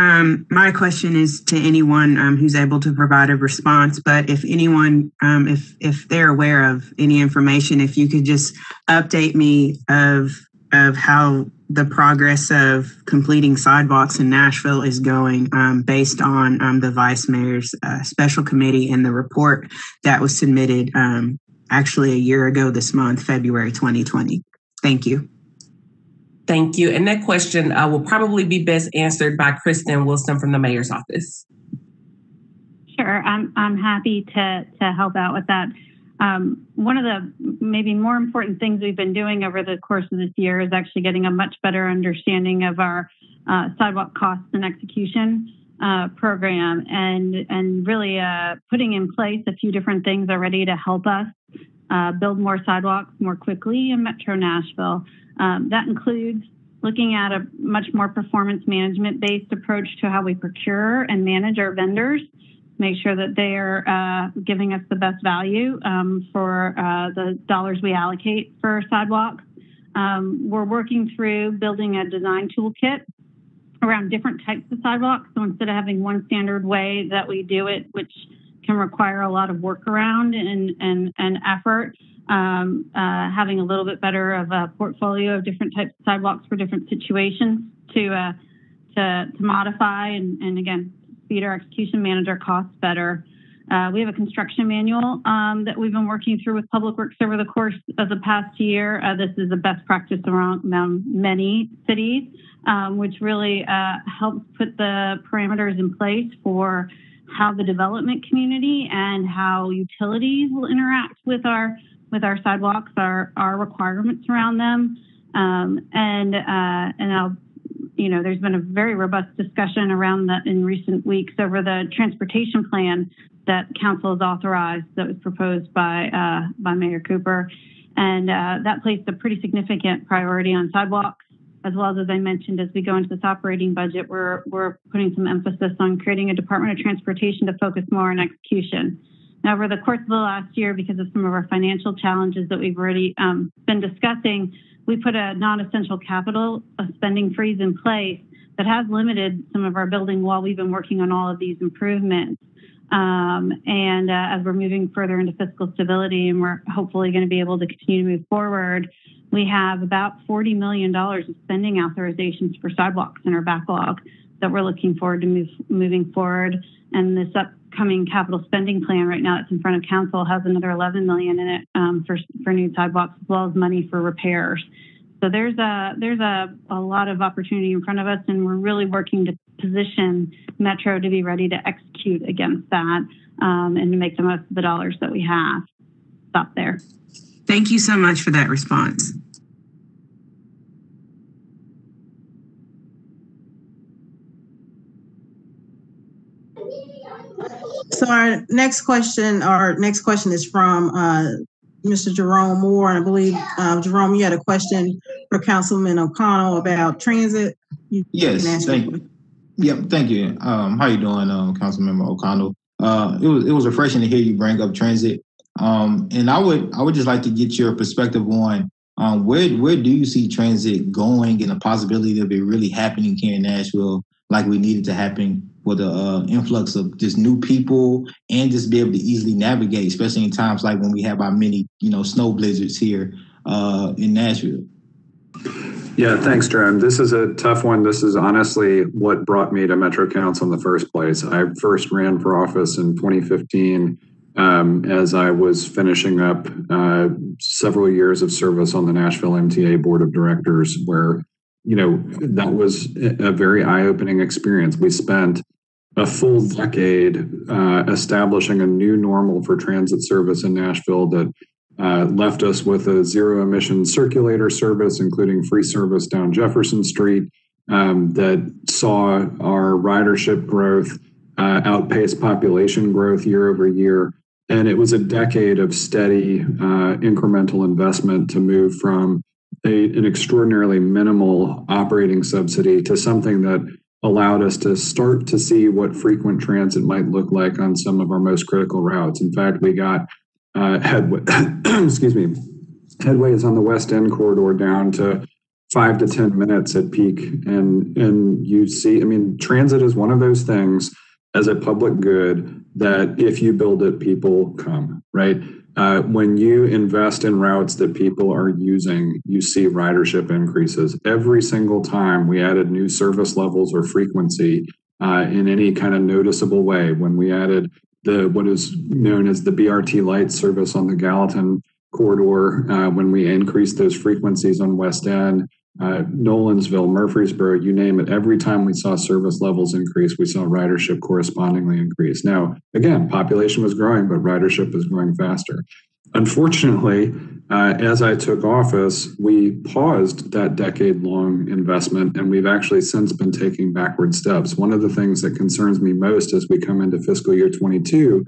my question is to anyone who's able to provide a response. But if anyone, if they're aware of any information, if you could just update me of how the progress of completing sidewalks in Nashville is going based on the Vice Mayor's special committee and the report that was submitted actually a year ago this month, February 2020. Thank you. Thank you. And that question will probably be best answered by Kristen Wilson from the mayor's office. Sure, I'm happy to help out with that. One of the maybe more important things we've been doing over the course of this year is actually getting a much better understanding of our sidewalk costs and execution program, and really putting in place a few different things already to help us build more sidewalks more quickly in Metro Nashville. That includes looking at a much more performance management-based approach to how we procure and manage our vendors, make sure that they are giving us the best value for the dollars we allocate for sidewalks. We're working through building a design toolkit around different types of sidewalks. So instead of having one standard way that we do it, which can require a lot of workaround and effort, having a little bit better of a portfolio of different types of sidewalks for different situations to modify and again, speed our execution, manage our costs better. We have a construction manual that we've been working through with Public Works over the course of the past year. This is a best practice around many cities, which really helps put the parameters in place for how the development community and how utilities will interact with our sidewalks, our requirements around them, and I'll. You know, there's been a very robust discussion around that in recent weeks over the transportation plan that council has authorized that was proposed by Mayor Cooper. And that placed a pretty significant priority on sidewalks, as well as I mentioned, as we go into this operating budget, we're putting some emphasis on creating a Department of Transportation to focus more on execution. Now, over the course of the last year, because of some of our financial challenges that we've already been discussing, we put a non-essential capital spending freeze in place that has limited some of our building while we've been working on all of these improvements. And as we're moving further into fiscal stability and we're hopefully going to be able to continue to move forward, we have about $40 million of spending authorizations for sidewalks in our backlog that we're looking forward to moving forward. And this upcoming capital spending plan right now that's in front of council has another $11 million in it for new sidewalks, as well as money for repairs. So there's a lot of opportunity in front of us, and we're really working to position Metro to be ready to execute against that and to make the most of the dollars that we have. Stop there. Thank you so much for that response. So our next question is from Mr. Jerome Moore, and I believe, Jerome, you had a question for Councilman O'Connell about transit. Yes, thank you. Yep, thank you. How you doing, Councilmember O'Connell? It was refreshing to hear you bring up transit, and I would just like to get your perspective on where do you see transit going, and the possibility of it really happening here in Nashville, like we needed to happen, with the influx of just new people and just be able to easily navigate, especially in times like when we have our many, snow blizzards here in Nashville. Yeah, thanks, Jerome. This is a tough one. This is honestly what brought me to Metro Council in the first place. I first ran for office in 2015 as I was finishing up several years of service on the Nashville MTA Board of Directors, where that was a very eye-opening experience. We spent a full decade establishing a new normal for transit service in Nashville that left us with a zero-emission circulator service, including free service down Jefferson Street, that saw our ridership growth outpace population growth year over year. And it was a decade of steady incremental investment to move from an extraordinarily minimal operating subsidy to something that allowed us to start to see what frequent transit might look like on some of our most critical routes. In fact, we got headways on the West End corridor down to 5 to 10 minutes at peak. And you see, I mean, transit is one of those things as a public good that if you build it, people come, right? When you invest in routes that people are using, you see ridership increases. Every single time we added new service levels or frequency in any kind of noticeable way, when we added the what is known as the BRT light service on the Gallatin corridor, when we increased those frequencies on West End, Nolensville, Murfreesboro, you name it, every time we saw service levels increase, we saw ridership correspondingly increase. Now, again, population was growing, but ridership was growing faster. Unfortunately, as I took office, we paused that decade-long investment, and we've actually since been taking backward steps. One of the things that concerns me most as we come into fiscal year 22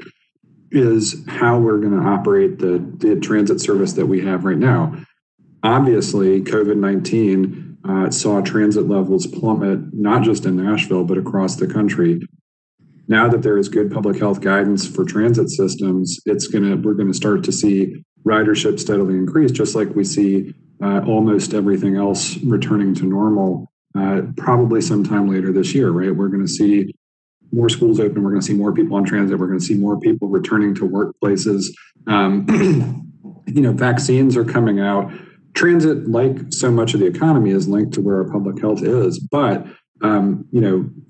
is how we're going to operate the transit service that we have right now. Obviously, COVID-19 saw transit levels plummet, not just in Nashville, but across the country. Now that there is good public health guidance for transit systems, we're going to start to see ridership steadily increase, just like we see almost everything else returning to normal, probably sometime later this year, right? We're going to see more schools open. We're going to see more people on transit. We're going to see more people returning to workplaces. Vaccines are coming out. Transit, like so much of the economy, is linked to where our public health is. But,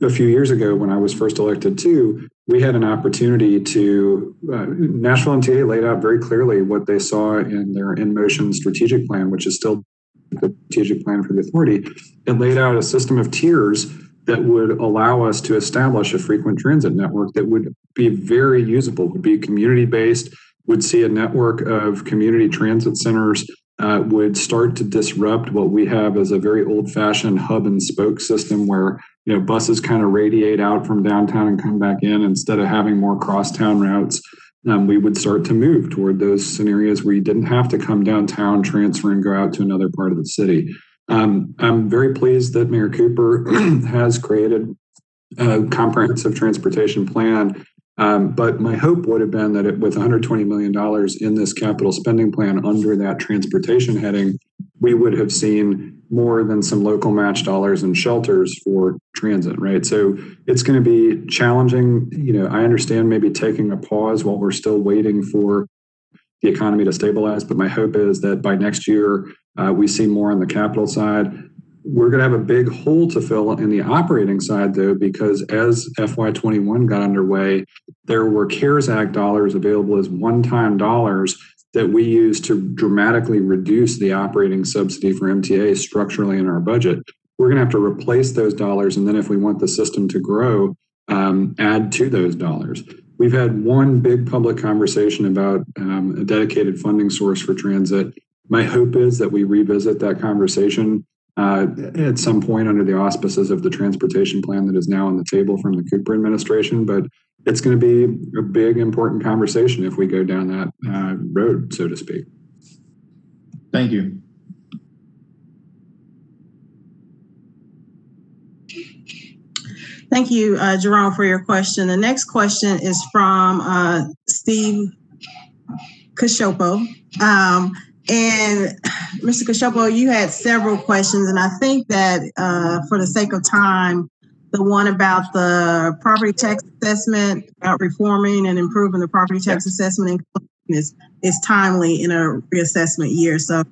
a few years ago when I was first elected too, we had an opportunity to, Nashville MTA laid out very clearly what they saw in their In Motion strategic plan, which is still the strategic plan for the authority. It laid out a system of tiers that would allow us to establish a frequent transit network that would be very usable, would be community-based, would see a network of community transit centers, would start to disrupt what we have as a very old-fashioned hub and spoke system where buses kind of radiate out from downtown and come back in. Instead of having more crosstown routes, we would start to move toward those scenarios where you didn't have to come downtown, transfer, and go out to another part of the city. I'm very pleased that Mayor Cooper has created a comprehensive transportation plan. But my hope would have been that with $120 million in this capital spending plan under that transportation heading, we would have seen more than some local match dollars and shelters for transit, right? So it's going to be challenging. I understand maybe taking a pause while we're still waiting for the economy to stabilize, but my hope is that by next year, we see more on the capital side. We're going to have a big hole to fill in the operating side, though, because as FY21 got underway, there were CARES Act dollars available as one-time dollars that we used to dramatically reduce the operating subsidy for MTA structurally in our budget. We're going to have to replace those dollars, and then if we want the system to grow, add to those dollars. We've had one big public conversation about a dedicated funding source for transit. My hope is that we revisit that conversation at some point under the auspices of the transportation plan that is now on the table from the Cooper administration, but it's going to be a big, important conversation if we go down that road, so to speak. Thank you. Thank you, Jerome, for your question. The next question is from Steve Kachopo. And Mr. Kachopo, you had several questions, and I think that for the sake of time, the one about the property tax assessment, about reforming and improving the property tax assessment is timely in a reassessment year. So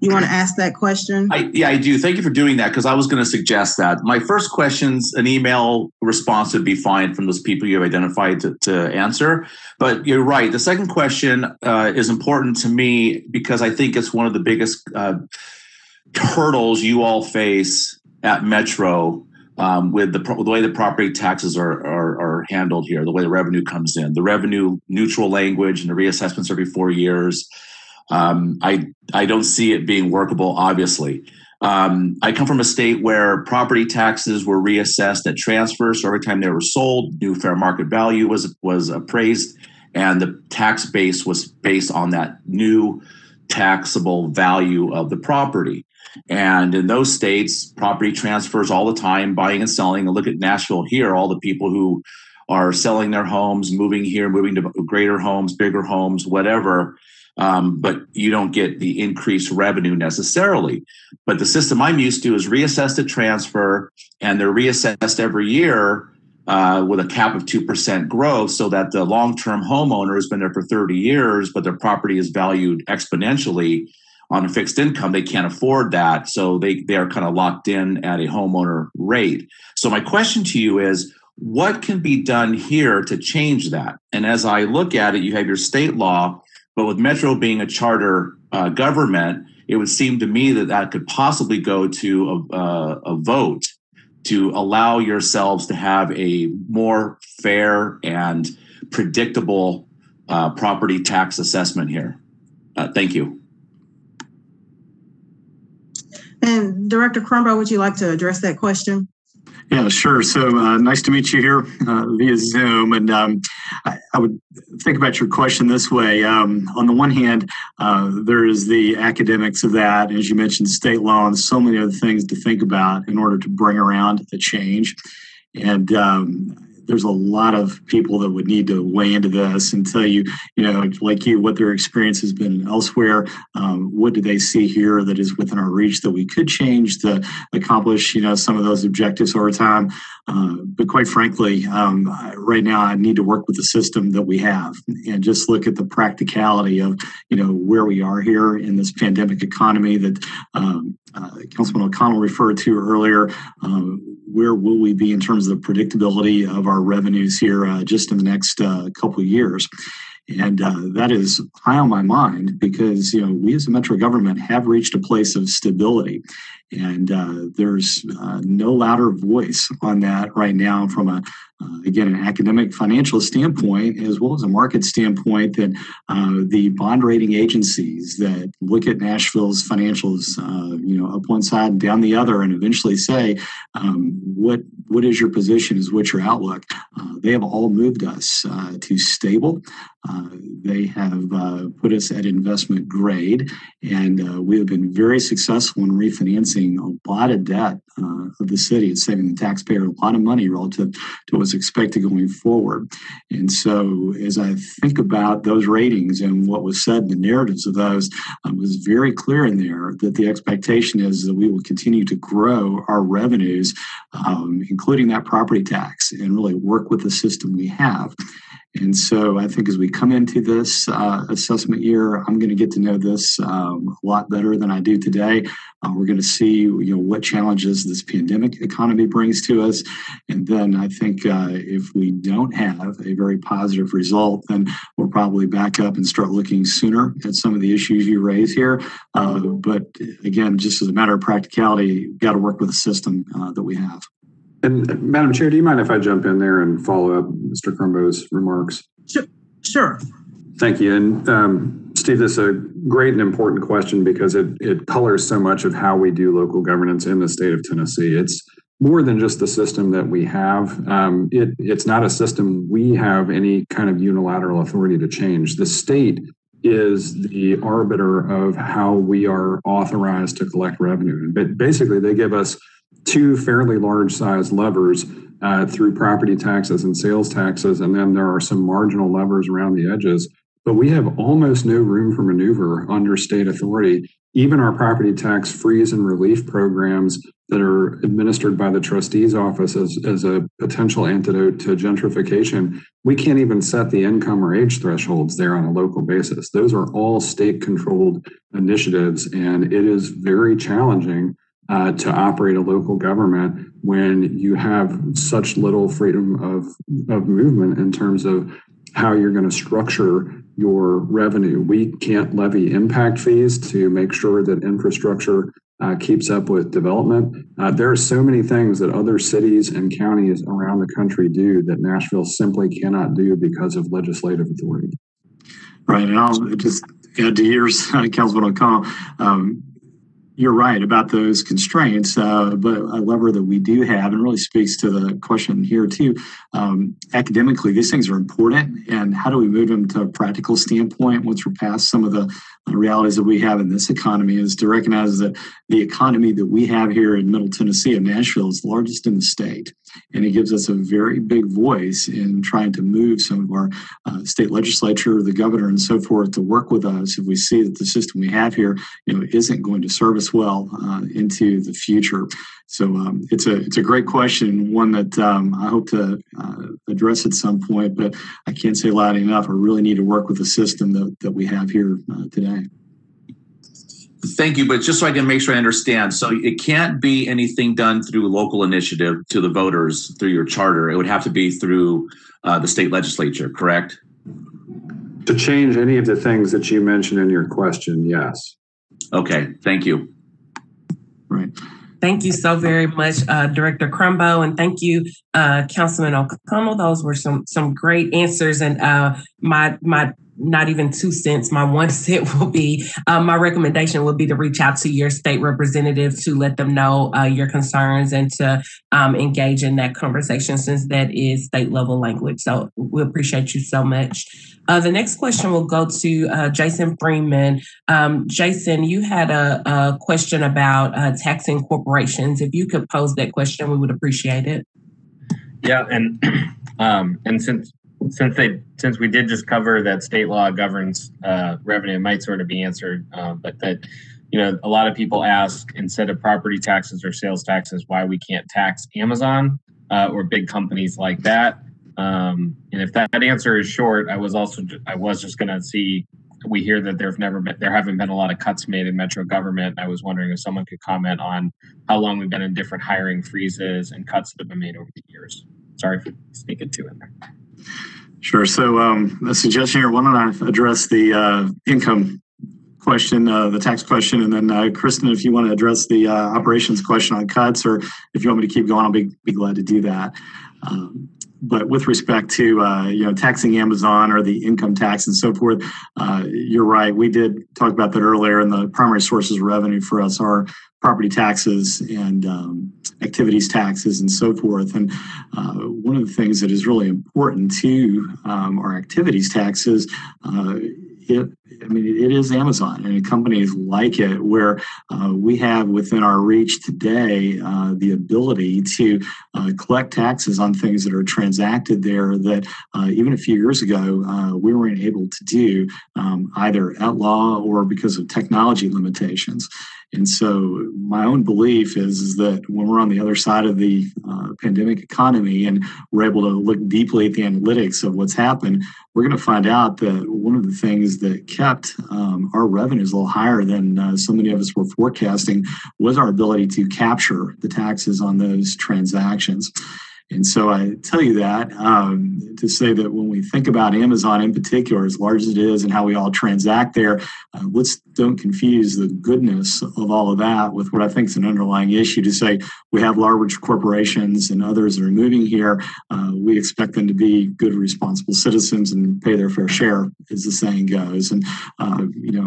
you want to ask that question? I do. Thank you for doing that, because I was going to suggest that. My first question's an email response would be fine from those people you have identified to answer. But you're right. The second question is important to me because I think it's one of the biggest hurdles you all face at Metro with the way the property taxes are handled here, the way the revenue comes in, the revenue neutral language and the reassessments every 4 years. I don't see it being workable, obviously. I come from a state where property taxes were reassessed at transfer. So every time they were sold, new fair market value was appraised, and the tax base was based on that new taxable value of the property. And in those states, property transfers all the time, buying and selling. And look at Nashville here, all the people who are selling their homes, moving here, moving to greater homes, bigger homes, whatever. but you don't get the increased revenue necessarily. But the system I'm used to is reassessed at transfer, and they're reassessed every year with a cap of 2% growth, so that the long-term homeowner has been there for 30 years, but their property is valued exponentially on a fixed income. They can't afford that, so they are kind of locked in at a homeowner rate. So my question to you is, what can be done here to change that? And as I look at it, you have your state law, but with Metro being a charter government, it would seem to me that that could possibly go to a vote to allow yourselves to have a more fair and predictable property tax assessment here. Thank you. And Director Crumbo, would you like to address that question? Yeah, sure. So nice to meet you here via Zoom. And I would think about your question this way. On the one hand, there is the academics of that, as you mentioned, state law and so many other things to think about in order to bring around a change. And there's a lot of people that would need to weigh into this and tell you, like you, what their experience has been elsewhere. What do they see here that is within our reach that we could change to accomplish, some of those objectives over time? But quite frankly, right now I need to work with the system that we have and just look at the practicality of, where we are here in this pandemic economy that Councilman O'Connell referred to earlier. Where will we be in terms of the predictability of our revenues here just in the next couple of years? And that is high on my mind because, we as a Metro government have reached a place of stability. And there's no louder voice on that right now from a again, an academic financial standpoint, as well as a market standpoint, that the bond rating agencies that look at Nashville's financials, up one side and down the other, and eventually say, what is your position? Is what your outlook? They have all moved us to stable. They have put us at investment grade, and we have been very successful in refinancing a lot of debt of the city. It's saving the taxpayer a lot of money relative to what's expected going forward. And so as I think about those ratings and what was said, the narratives of those, it was very clear in there that the expectation is that we will continue to grow our revenues, including that property tax, and really work with the system we have. And so I think as we come into this assessment year, I'm going to get to know this a lot better than I do today. We're going to see what challenges this pandemic economy brings to us. And then I think if we don't have a very positive result, then we'll probably back up and start looking sooner at some of the issues you raise here. But again, just as a matter of practicality, we've got to work with the system that we have. And Madam Chair, do you mind if I jump in there and follow up Mr. Crumbo's remarks? Sure. Thank you. And Steve, this is a great and important question because it colors so much of how we do local governance in the state of Tennessee. It's more than just the system that we have. It's not a system we have any kind of unilateral authority to change. The state is the arbiter of how we are authorized to collect revenue. But basically, they give us two fairly large-sized levers through property taxes and sales taxes, and then there are some marginal levers around the edges. But we have almost no room for maneuver under state authority. Even our property tax freeze and relief programs that are administered by the trustee's office as a potential antidote to gentrification, we can't even set the income or age thresholds there on a local basis. Those are all state-controlled initiatives, and it is very challenging to operate a local government when you have such little freedom of movement in terms of how you're going to structure your revenue. We can't levy impact fees to make sure that infrastructure keeps up with development. There are so many things that other cities and counties around the country do that Nashville simply cannot do because of legislative authority. Right, and I'll just add to yours, Councilman O'Connell. You're right about those constraints, but a lever that we do have, and really speaks to the question here too, academically, these things are important, and how do we move them to a practical standpoint once we're past some of the realities that we have in this economy, is to recognize that the economy that we have here in Middle Tennessee and Nashville is the largest in the state. and it gives us a very big voice in trying to move some of our state legislature, the governor, and so forth to work with us if we see that the system we have here, isn't going to serve us well into the future. So it's a great question, one that I hope to address at some point, but I can't say loud enough. I really need to work with the system that we have here today. Thank you, but just so I can make sure I understand, so it can't be anything done through local initiative to the voters through your charter. It would have to be through the state legislature, correct? To change any of the things that you mentioned in your question, yes. Okay, thank you. Right. Thank you so very much, Director Crumbo, and thank you, Councilman O'Connell. Those were some great answers, and my not even 2 cents, my 1 cent will be, my recommendation will be to reach out to your state representative to let them know your concerns and to engage in that conversation, since that is state level language. So we appreciate you so much. The next question will go to Jason Freeman. Jason, you had a question about taxing corporations. If you could pose that question, we would appreciate it. Yeah, and since we did just cover that state law governs revenue, it might sort of be answered, but that, a lot of people ask, instead of property taxes or sales taxes, why we can't tax Amazon or big companies like that. And if that answer is short, I was just going to see, we hear that there haven't been a lot of cuts made in Metro government. I was wondering if someone could comment on how long we've been in different hiring freezes and cuts that have been made over the years. Sorry for sneaking two in there. Sure. So a suggestion here, why don't I address the income question, the tax question, and then Kristen, if you want to address the operations question on cuts, or if you want me to keep going, I'll be glad to do that. But with respect to taxing Amazon or the income tax and so forth, you're right. We did talk about that earlier, and the primary sources of revenue for us are property taxes and activities taxes and so forth. And one of the things that is really important to our activities taxes, it is Amazon and companies like it, where we have within our reach today the ability to collect taxes on things that are transacted there that even a few years ago we weren't able to do, either at law or because of technology limitations. And so my own belief is that when we're on the other side of the pandemic economy and we're able to look deeply at the analytics of what's happened, we're going to find out that one of the things that kept our revenues a little higher than so many of us were forecasting was our ability to capture the taxes on those transactions. And so I tell you that to say that when we think about Amazon in particular, as large as it is and how we all transact there, don't confuse the goodness of all of that with what I think is an underlying issue to say we have large corporations and others that are moving here. We expect them to be good, responsible citizens and pay their fair share, as the saying goes. And,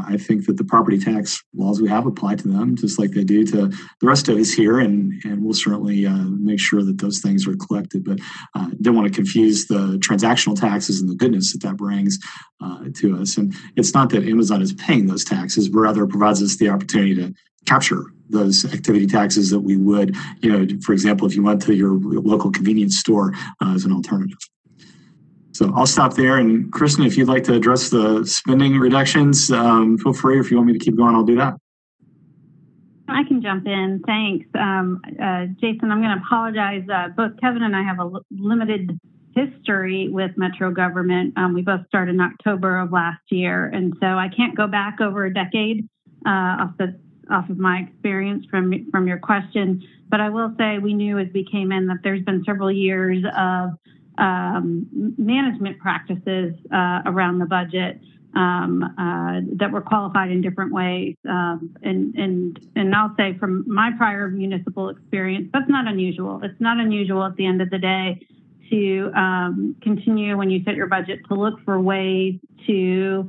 I think that the property tax laws we have apply to them just like they do to the rest of us here. And we'll certainly make sure that those things are collected, but don't want to confuse the transactional taxes and the goodness that brings to us. And it's not that Amazon is paying those taxes, but rather provides us the opportunity to capture those activity taxes that we would, for example, if you went to your local convenience store as an alternative. So I'll stop there. And Kristen, if you'd like to address the spending reductions, feel free. If you want me to keep going, I'll do that. I can jump in. Thanks. Jason, I'm going to apologize. Both Kevin and I have a limited history with Metro government. We both started in October of last year, and so I can't go back over a decade off of my experience from your question. But I will say we knew as we came in that there's been several years of management practices around the budget that were qualified in different ways. And I'll say from my prior municipal experience, that's not unusual. It's not unusual at the end of the day to continue when you set your budget to look for ways to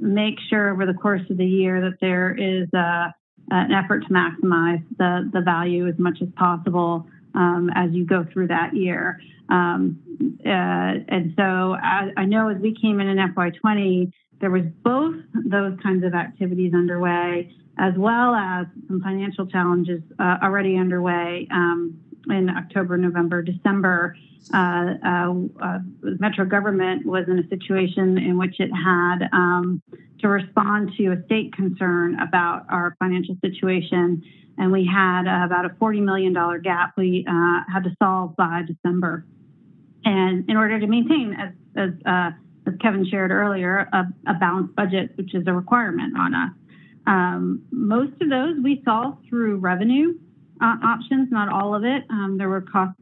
make sure over the course of the year that there is an effort to maximize the value as much as possible as you go through that year. And so I know as we came in FY20, there was both those kinds of activities underway, as well as some financial challenges already underway in October, November, December, the Metro government was in a situation in which it had to respond to a state concern about our financial situation. And we had about a $40 million gap we had to solve by December. And in order to maintain, as Kevin shared earlier, a balanced budget, which is a requirement on us. Most of those we solved through revenue options, not all of it. There were cost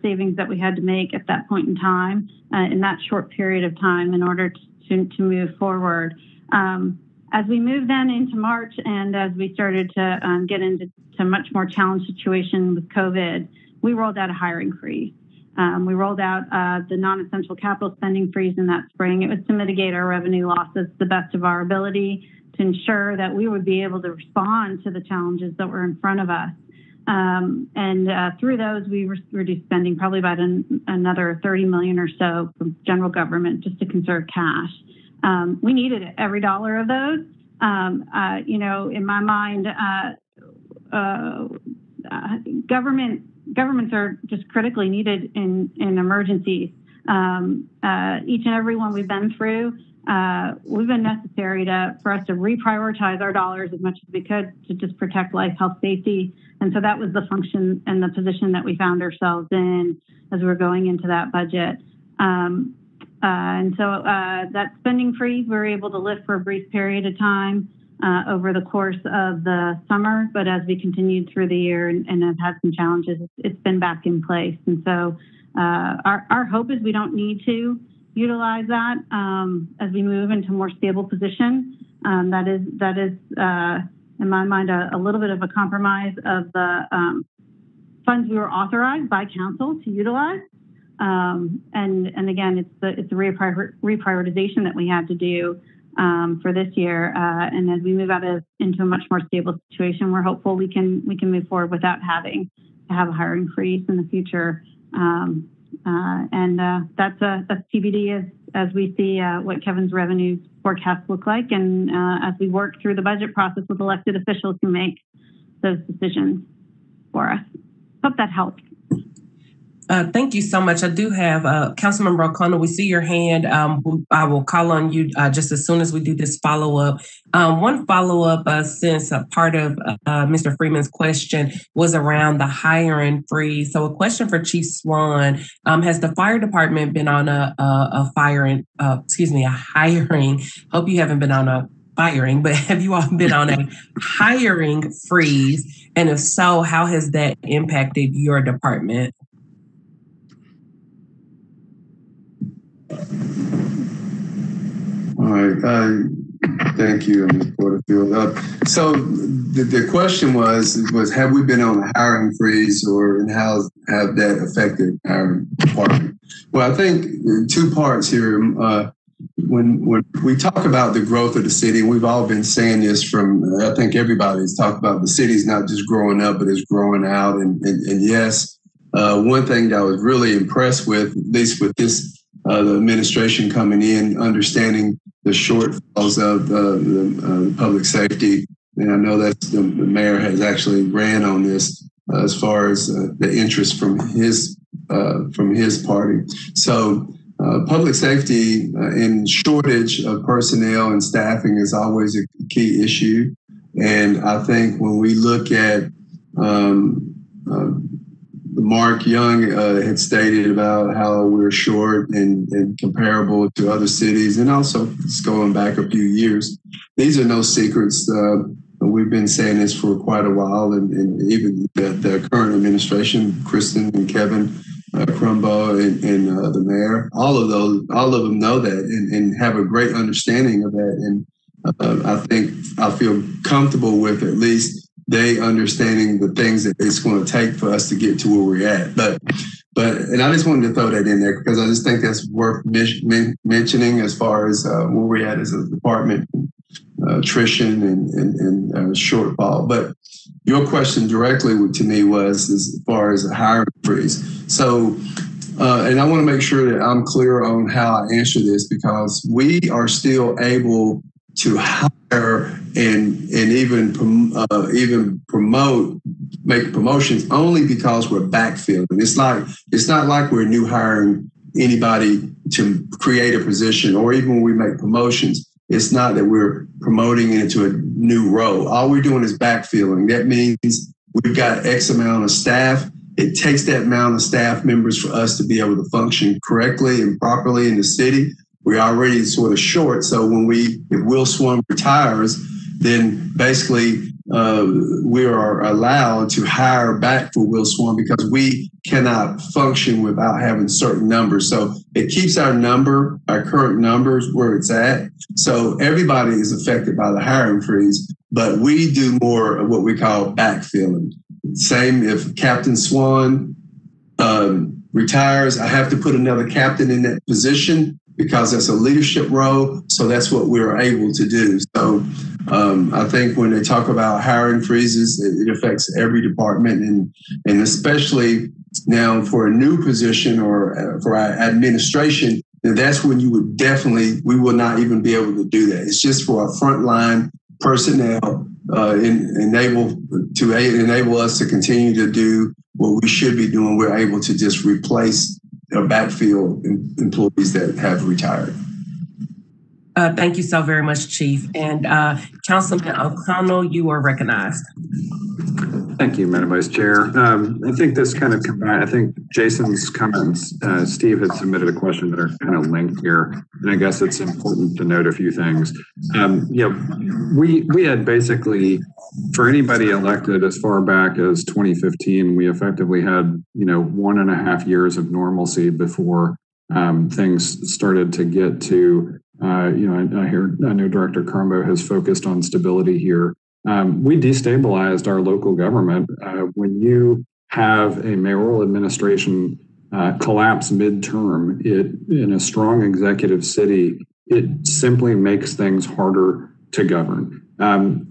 savings that we had to make at that point in time, in that short period of time in order to move forward. As we moved then into March and as we started to get into a much more challenged situation with COVID, we rolled out a hiring freeze. We rolled out the non-essential capital spending freeze in that spring. It was to mitigate our revenue losses to the best of our ability to ensure that we would be able to respond to the challenges that were in front of us. Through those, we reduced spending probably about another $30 million or so from general government just to conserve cash. We needed it, every dollar of those. You know, in my mind, governments are just critically needed in emergencies. Each and every one we've been through, we've been necessary for us to reprioritize our dollars as much as we could to just protect life, health, safety. And so that was the function and the position that we found ourselves in as we were going into that budget. That spending freeze, we were able to lift for a brief period of time over the course of the summer, but as we continued through the year and have had some challenges, it's been back in place. And so our hope is we don't need to utilize that as we move into a more stable position. That is, in my mind, a little bit of a compromise of the funds we were authorized by council to utilize. And again, it's the reprioritization that we had to do for this year, and as we move into a much more stable situation, we're hopeful we can move forward without having to have a hiring freeze in the future. That's TBD as we see what Kevin's revenue forecasts look like, and as we work through the budget process with elected officials who make those decisions for us. Hope that helps. Thank you so much. I do have Councilmember O'Connell. We see your hand. I will call on you just as soon as we do this follow-up. One follow-up since a part of Mr. Freeman's question was around the hiring freeze. So a question for Chief Swann. Has the fire department been on a hiring? Hope you haven't been on a firing, but have you all been on a hiring freeze? And if so, how has that impacted your department? All right. Thank you, Ms. Porterfield. So the question was have we been on a hiring freeze, or and how have that affected our department? Well, I think two parts here. When we talk about the growth of the city, we've all been saying this from, I think everybody's talked about the city's not just growing up, but it's growing out. And yes, one thing that I was really impressed with, at least with this the administration coming in, understanding the shortfalls of the public safety. And I know that the mayor has actually ran on this as far as the interest from his party. So public safety and shortage of personnel and staffing is always a key issue. And I think when we look at Mark Young had stated about how we're short and comparable to other cities, and also just going back a few years. These are no secrets. We've been saying this for quite a while, and even the current administration, Kristen and Kevin Crumbo and the mayor, all of them know that and have a great understanding of that. And I feel comfortable with at least they understanding the things that it's going to take for us to get to where we're at. But I just wanted to throw that in there because I just think that's worth mentioning as far as where we're at as a department, attrition and shortfall. But your question directly to me was as far as a hiring freeze. So, and I want to make sure that I'm clear on how I answer this because we are still able to hire hire and even promote, make promotions only because we're backfilling. It's not like we're new hiring anybody to create a position, or even when we make promotions, it's not that we're promoting into a new role. All we're doing is backfilling. That means we've got X amount of staff. It takes that amount of staff members for us to be able to function correctly and properly in the city. We're already sort of short. So when if Will Swann retires, then basically we are allowed to hire back for Will Swann because we cannot function without having certain numbers. So it keeps our current numbers where it's at. So everybody is affected by the hiring freeze, but we do more of what we call backfilling. Same if Captain Swann retires, I have to put another captain in that position because that's a leadership role. So that's what we're able to do. So I think when they talk about hiring freezes, it affects every department, and especially now for a new position or for our administration, that's when we will not even be able to do that. It's just for our frontline personnel enable us to continue to do what we should be doing. We're able to just replace or backfill employees that have retired. Thank you so very much, Chief. And Councilman O'Connell, you are recognized. Thank you, Madam Vice Chair. I think this kind of combined, I think Jason's comments, Steve had submitted a question that are kind of linked here. And I guess it's important to note a few things. We had basically, for anybody elected as far back as 2015, we effectively had, 1.5 years of normalcy before things started to get to, I know Director Crumbo has focused on stability here. We destabilized our local government. When you have a mayoral administration collapse midterm, in a strong executive city, it simply makes things harder to govern. To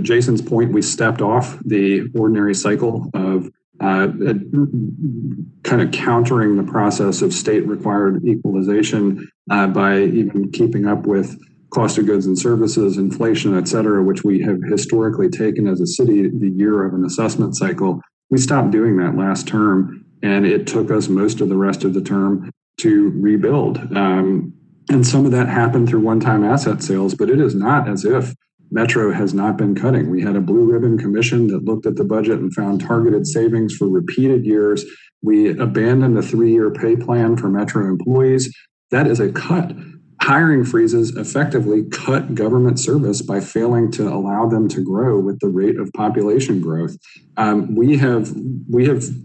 Jason's point, we stepped off the ordinary cycle of kind of countering the process of state-required equalization by even keeping up with cost of goods and services, inflation, et cetera, which we have historically taken as a city the year of an assessment cycle. We stopped doing that last term, and it took us most of the rest of the term to rebuild. And some of that happened through one-time asset sales, but it is not as if Metro has not been cutting. We had a blue ribbon commission that looked at the budget and found targeted savings for repeated years. We abandoned the 3-year pay plan for Metro employees. That is a cut. Hiring freezes effectively cut government service by failing to allow them to grow with the rate of population growth. We have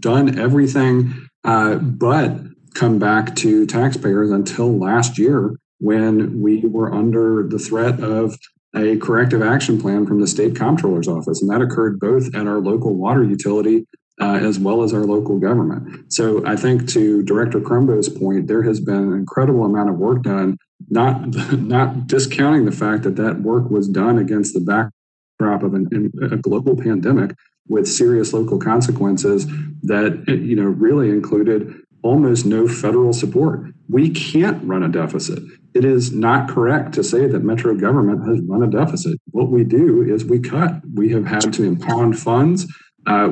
done everything but come back to taxpayers until last year, when we were under the threat of a corrective action plan from the state comptroller's office. And that occurred both at our local water utility as well as our local government. So I think, to Director Crumbo's point, there has been an incredible amount of work done, not discounting the fact that work was done against the backdrop of a global pandemic with serious local consequences that really included almost no federal support. We can't run a deficit. It is not correct to say that Metro government has run a deficit. What we do is we cut. We have had to impound funds.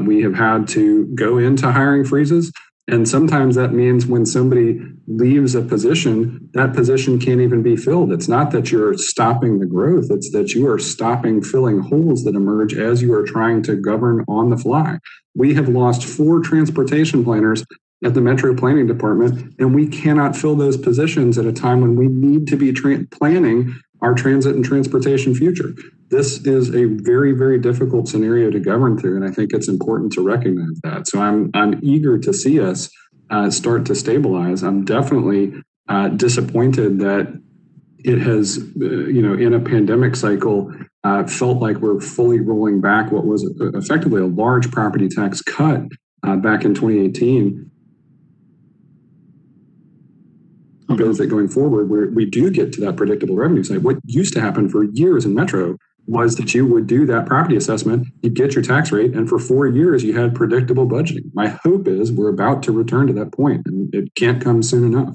We have had to go into hiring freezes. And sometimes that means when somebody leaves a position, that position can't even be filled. It's not that you're stopping the growth. It's that you are stopping filling holes that emerge as you are trying to govern on the fly. We have lost 4 transportation planners at the Metro Planning Department, and we cannot fill those positions at a time when we need to be planning our transit and transportation future. This is a very, very difficult scenario to govern through, and I think it's important to recognize that. So I'm eager to see us start to stabilize. I'm definitely disappointed that it has, in a pandemic cycle, felt like we're fully rolling back what was effectively a large property tax cut back in 2018. Because that going forward, we do get to that predictable revenue side. What used to happen for years in Metro was that you would do that property assessment, you'd get your tax rate, and for 4 years you had predictable budgeting. My hope is we're about to return to that point, and it can't come soon enough.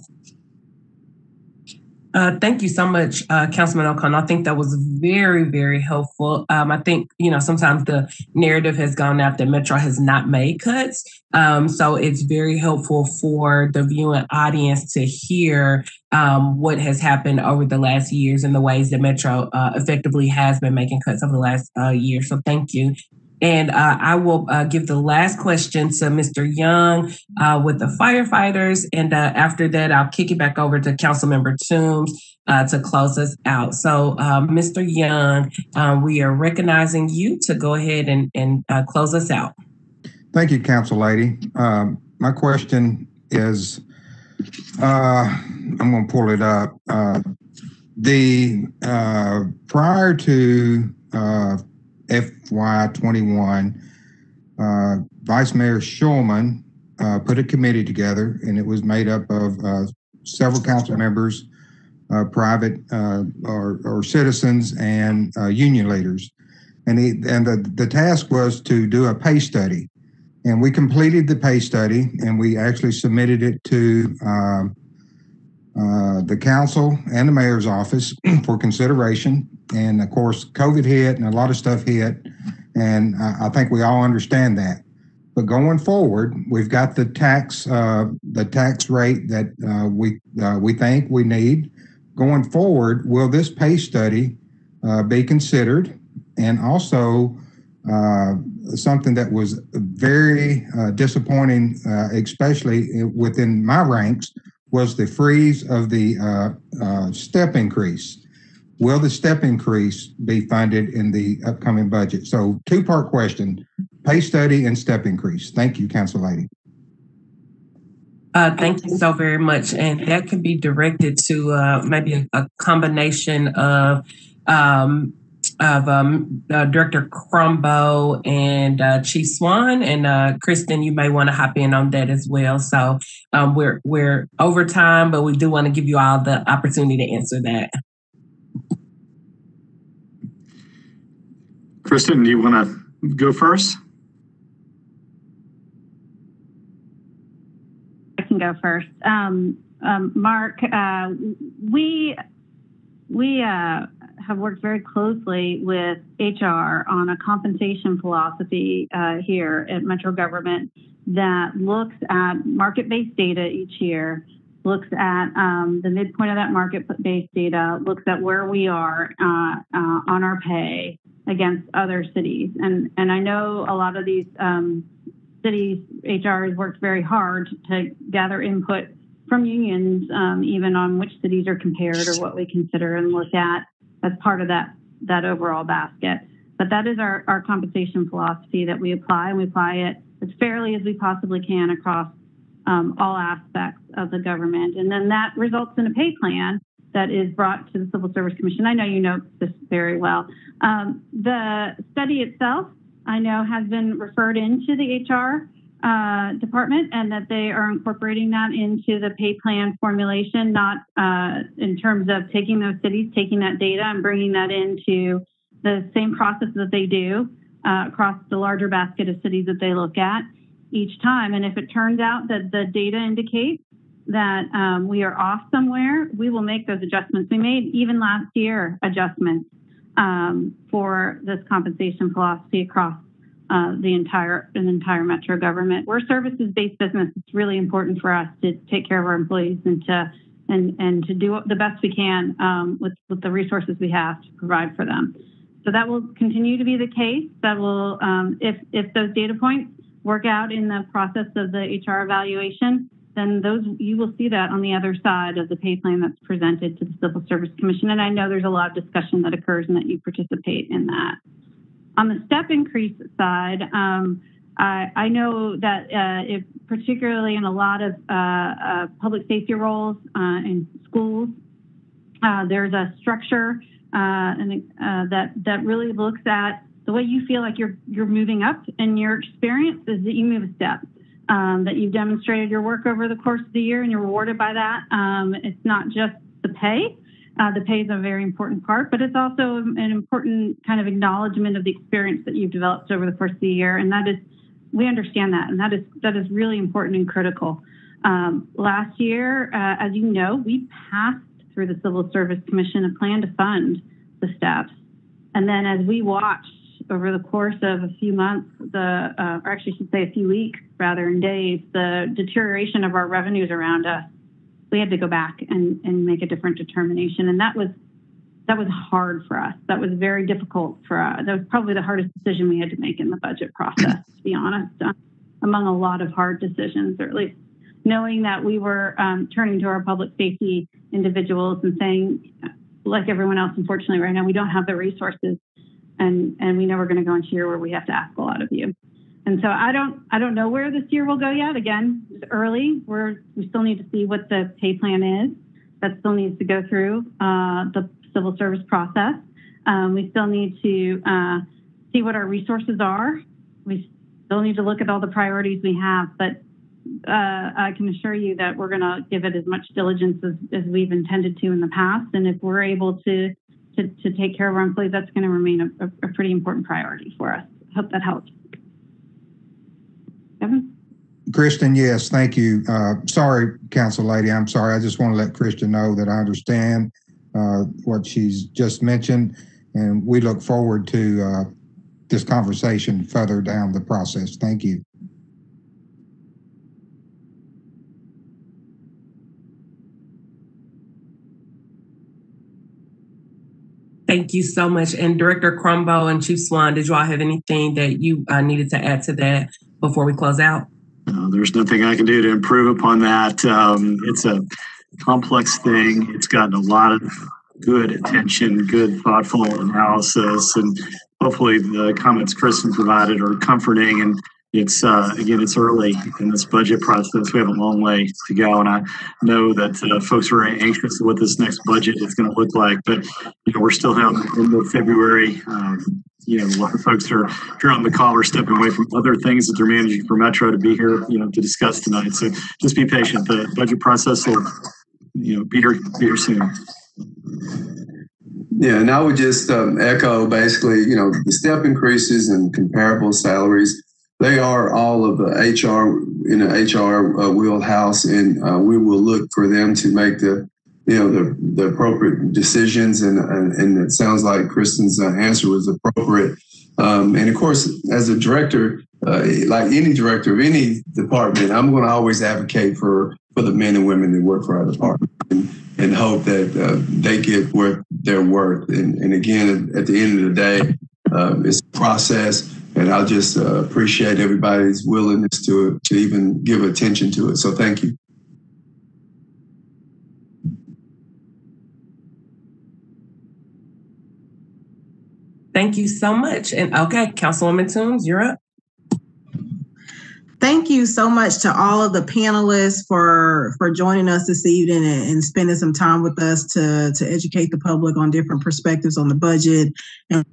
Thank you so much, Councilman O'Connell. I think that was very, very helpful. I think, sometimes the narrative has gone out that Metro has not made cuts. So it's very helpful for the viewing audience to hear what has happened over the last years and the ways that Metro effectively has been making cuts over the last year. So thank you. And I will give the last question to Mr. Young with the firefighters. And after that, I'll kick it back over to Councilmember Toombs to close us out. So, Mr. Young, we are recognizing you to go ahead and close us out. Thank you, Council Lady. My question is, I'm going to pull it up. Prior to FY21, Vice Mayor Shulman put a committee together, and it was made up of several council members, private or citizens, and union leaders. And the task was to do a pay study. And we completed the pay study, and we actually submitted it to the council and the mayor's office for consideration. And of course, COVID hit and a lot of stuff hit. And I think we all understand that. But going forward, we've got the tax rate that we think we need. Going forward, will this pay study be considered? And also something that was very disappointing, especially within my ranks, was the freeze of the step increase. Will the step increase be funded in the upcoming budget? So two-part question, pay study and step increase. Thank you, Council Lady. Thank you so very much. And that could be directed to maybe a combination of Director Crumbo and Chief Swann, and Kristen, you may want to hop in on that as well. So we're over time, but we do want to give you all the opportunity to answer that. Kristen, do you want to go first? I can go first. Mark, we have worked very closely with HR on a compensation philosophy here at Metro Government that looks at market-based data each year, looks at the midpoint of that market-based data, looks at where we are on our pay against other cities. And I know a lot of these cities, HR has worked very hard to gather input from unions, even on which cities are compared or what we consider and look at as part of that overall basket. But that is our compensation philosophy that we apply, and we apply it as fairly as we possibly can across all aspects of the government. And then that results in a pay plan that is brought to the Civil Service Commission. I know you know this very well. The study itself, I know, has been referred into the HR department, and that they are incorporating that into the pay plan formulation, not in terms of taking those cities, taking that data and bringing that into the same process that they do across the larger basket of cities that they look at each time. And if it turns out that the data indicates that we are off somewhere, we will make those adjustments. We made, even last year, adjustments for this compensation philosophy across the entire Metro government. We're a services-based business. It's really important for us to take care of our employees and to do the best we can with the resources we have to provide for them. So that will continue to be the case. That will, if those data points work out in the process of the HR evaluation, then those, you will see that on the other side of the pay plan that's presented to the Civil Service Commission. And I know there's a lot of discussion that occurs and that you participate in that. On the step increase side, I know that if particularly in a lot of public safety roles in schools, there's a structure that really looks at the way you feel like you're moving up, and your experience is that you move a step, that you've demonstrated your work over the course of the year, and you're rewarded by that. It's not just the pay. The pay is a very important part, but it's also an important kind of acknowledgement of the experience that you've developed over the course of the year. And that is, we understand that, and that is really important and critical. Last year, as you know, we passed through the Civil Service Commission a plan to fund the steps. And then as we watched over the course of a few months, or actually I should say a few weeks rather than days, the deterioration of our revenues around us, we had to go back and make a different determination. And that was hard for us. That was very difficult for us. That was probably the hardest decision we had to make in the budget process, to be honest, among a lot of hard decisions, or at least knowing that we were turning to our public safety individuals and saying, like everyone else, unfortunately, right now, we don't have the resources, and we know we're going to go into a year where we have to ask a lot of you. And so I don't know where this year will go yet. Again, it's early. We still need to see what the pay plan is. That still needs to go through the civil service process. We still need to see what our resources are. We still need to look at all the priorities we have, but I can assure you that we're going to give it as much diligence as we've intended to in the past. And if we're able to take care of our employees, that's going to remain a pretty important priority for us. I hope that helps. Kevin? Kristen, yes, thank you. Sorry, Council Lady, I'm sorry. I just want to let Kristen know that I understand what she's just mentioned, and we look forward to this conversation further down the process. Thank you. Thank you so much. And Director Crumbo and Chief Swann, did you all have anything that you needed to add to that before we close out? There's nothing I can do to improve upon that. It's a complex thing. It's gotten a lot of good attention, good thoughtful analysis, and hopefully the comments Kristen provided are comforting. And it's, again, it's early in this budget process. We have a long way to go, and I know that folks are anxious what this next budget is going to look like, but you know, we're still out in February. You know, a lot of folks are, if you're on the call, are stepping away from other things that they're managing for Metro to be here, you know, to discuss tonight. So just be patient. The budget process will, you know, be here soon. Yeah, and I would just echo basically, you know, the step increases and comparable salaries. They are all of the HR, in the HR wheelhouse, and we will look for them to make the, you know, the appropriate decisions. And it sounds like Kristen's answer was appropriate. And of course, as a director, like any director of any department, I'm going to always advocate for the men and women that work for our department, and hope that they get what they're worth. And again, at the end of the day, it's a process, and I just appreciate everybody's willingness to even give attention to it. So thank you. Thank you so much. And okay, Councilwoman Toombs, you're up. Thank you so much to all of the panelists for joining us this evening and spending some time with us to educate the public on different perspectives on the budget and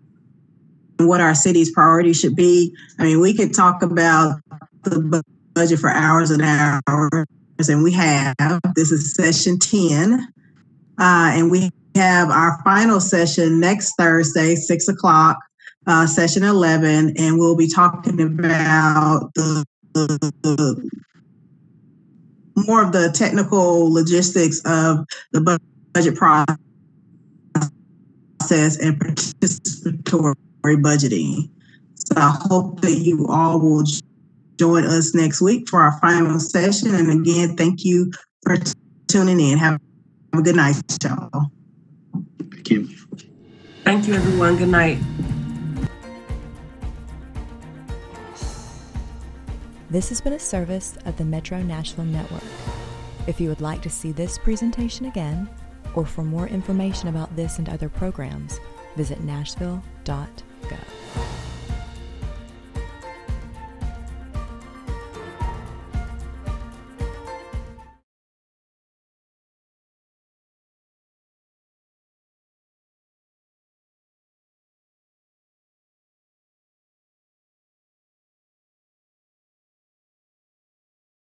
what our city's priorities should be. I mean, we could talk about the budget for hours and hours, and we have. This is session 10, and we have our final session next Thursday, 6 o'clock, session 11, and we'll be talking about the more of the technical logistics of the budget process and participatory budgeting. So I hope that you all will join us next week for our final session. And again, thank you for tuning in. Have a good night, y'all. Thank you. Thank you, everyone. Good night. This has been a service of the Metro Nashville Network. If you would like to see this presentation again, or for more information about this and other programs, visit nashville.gov.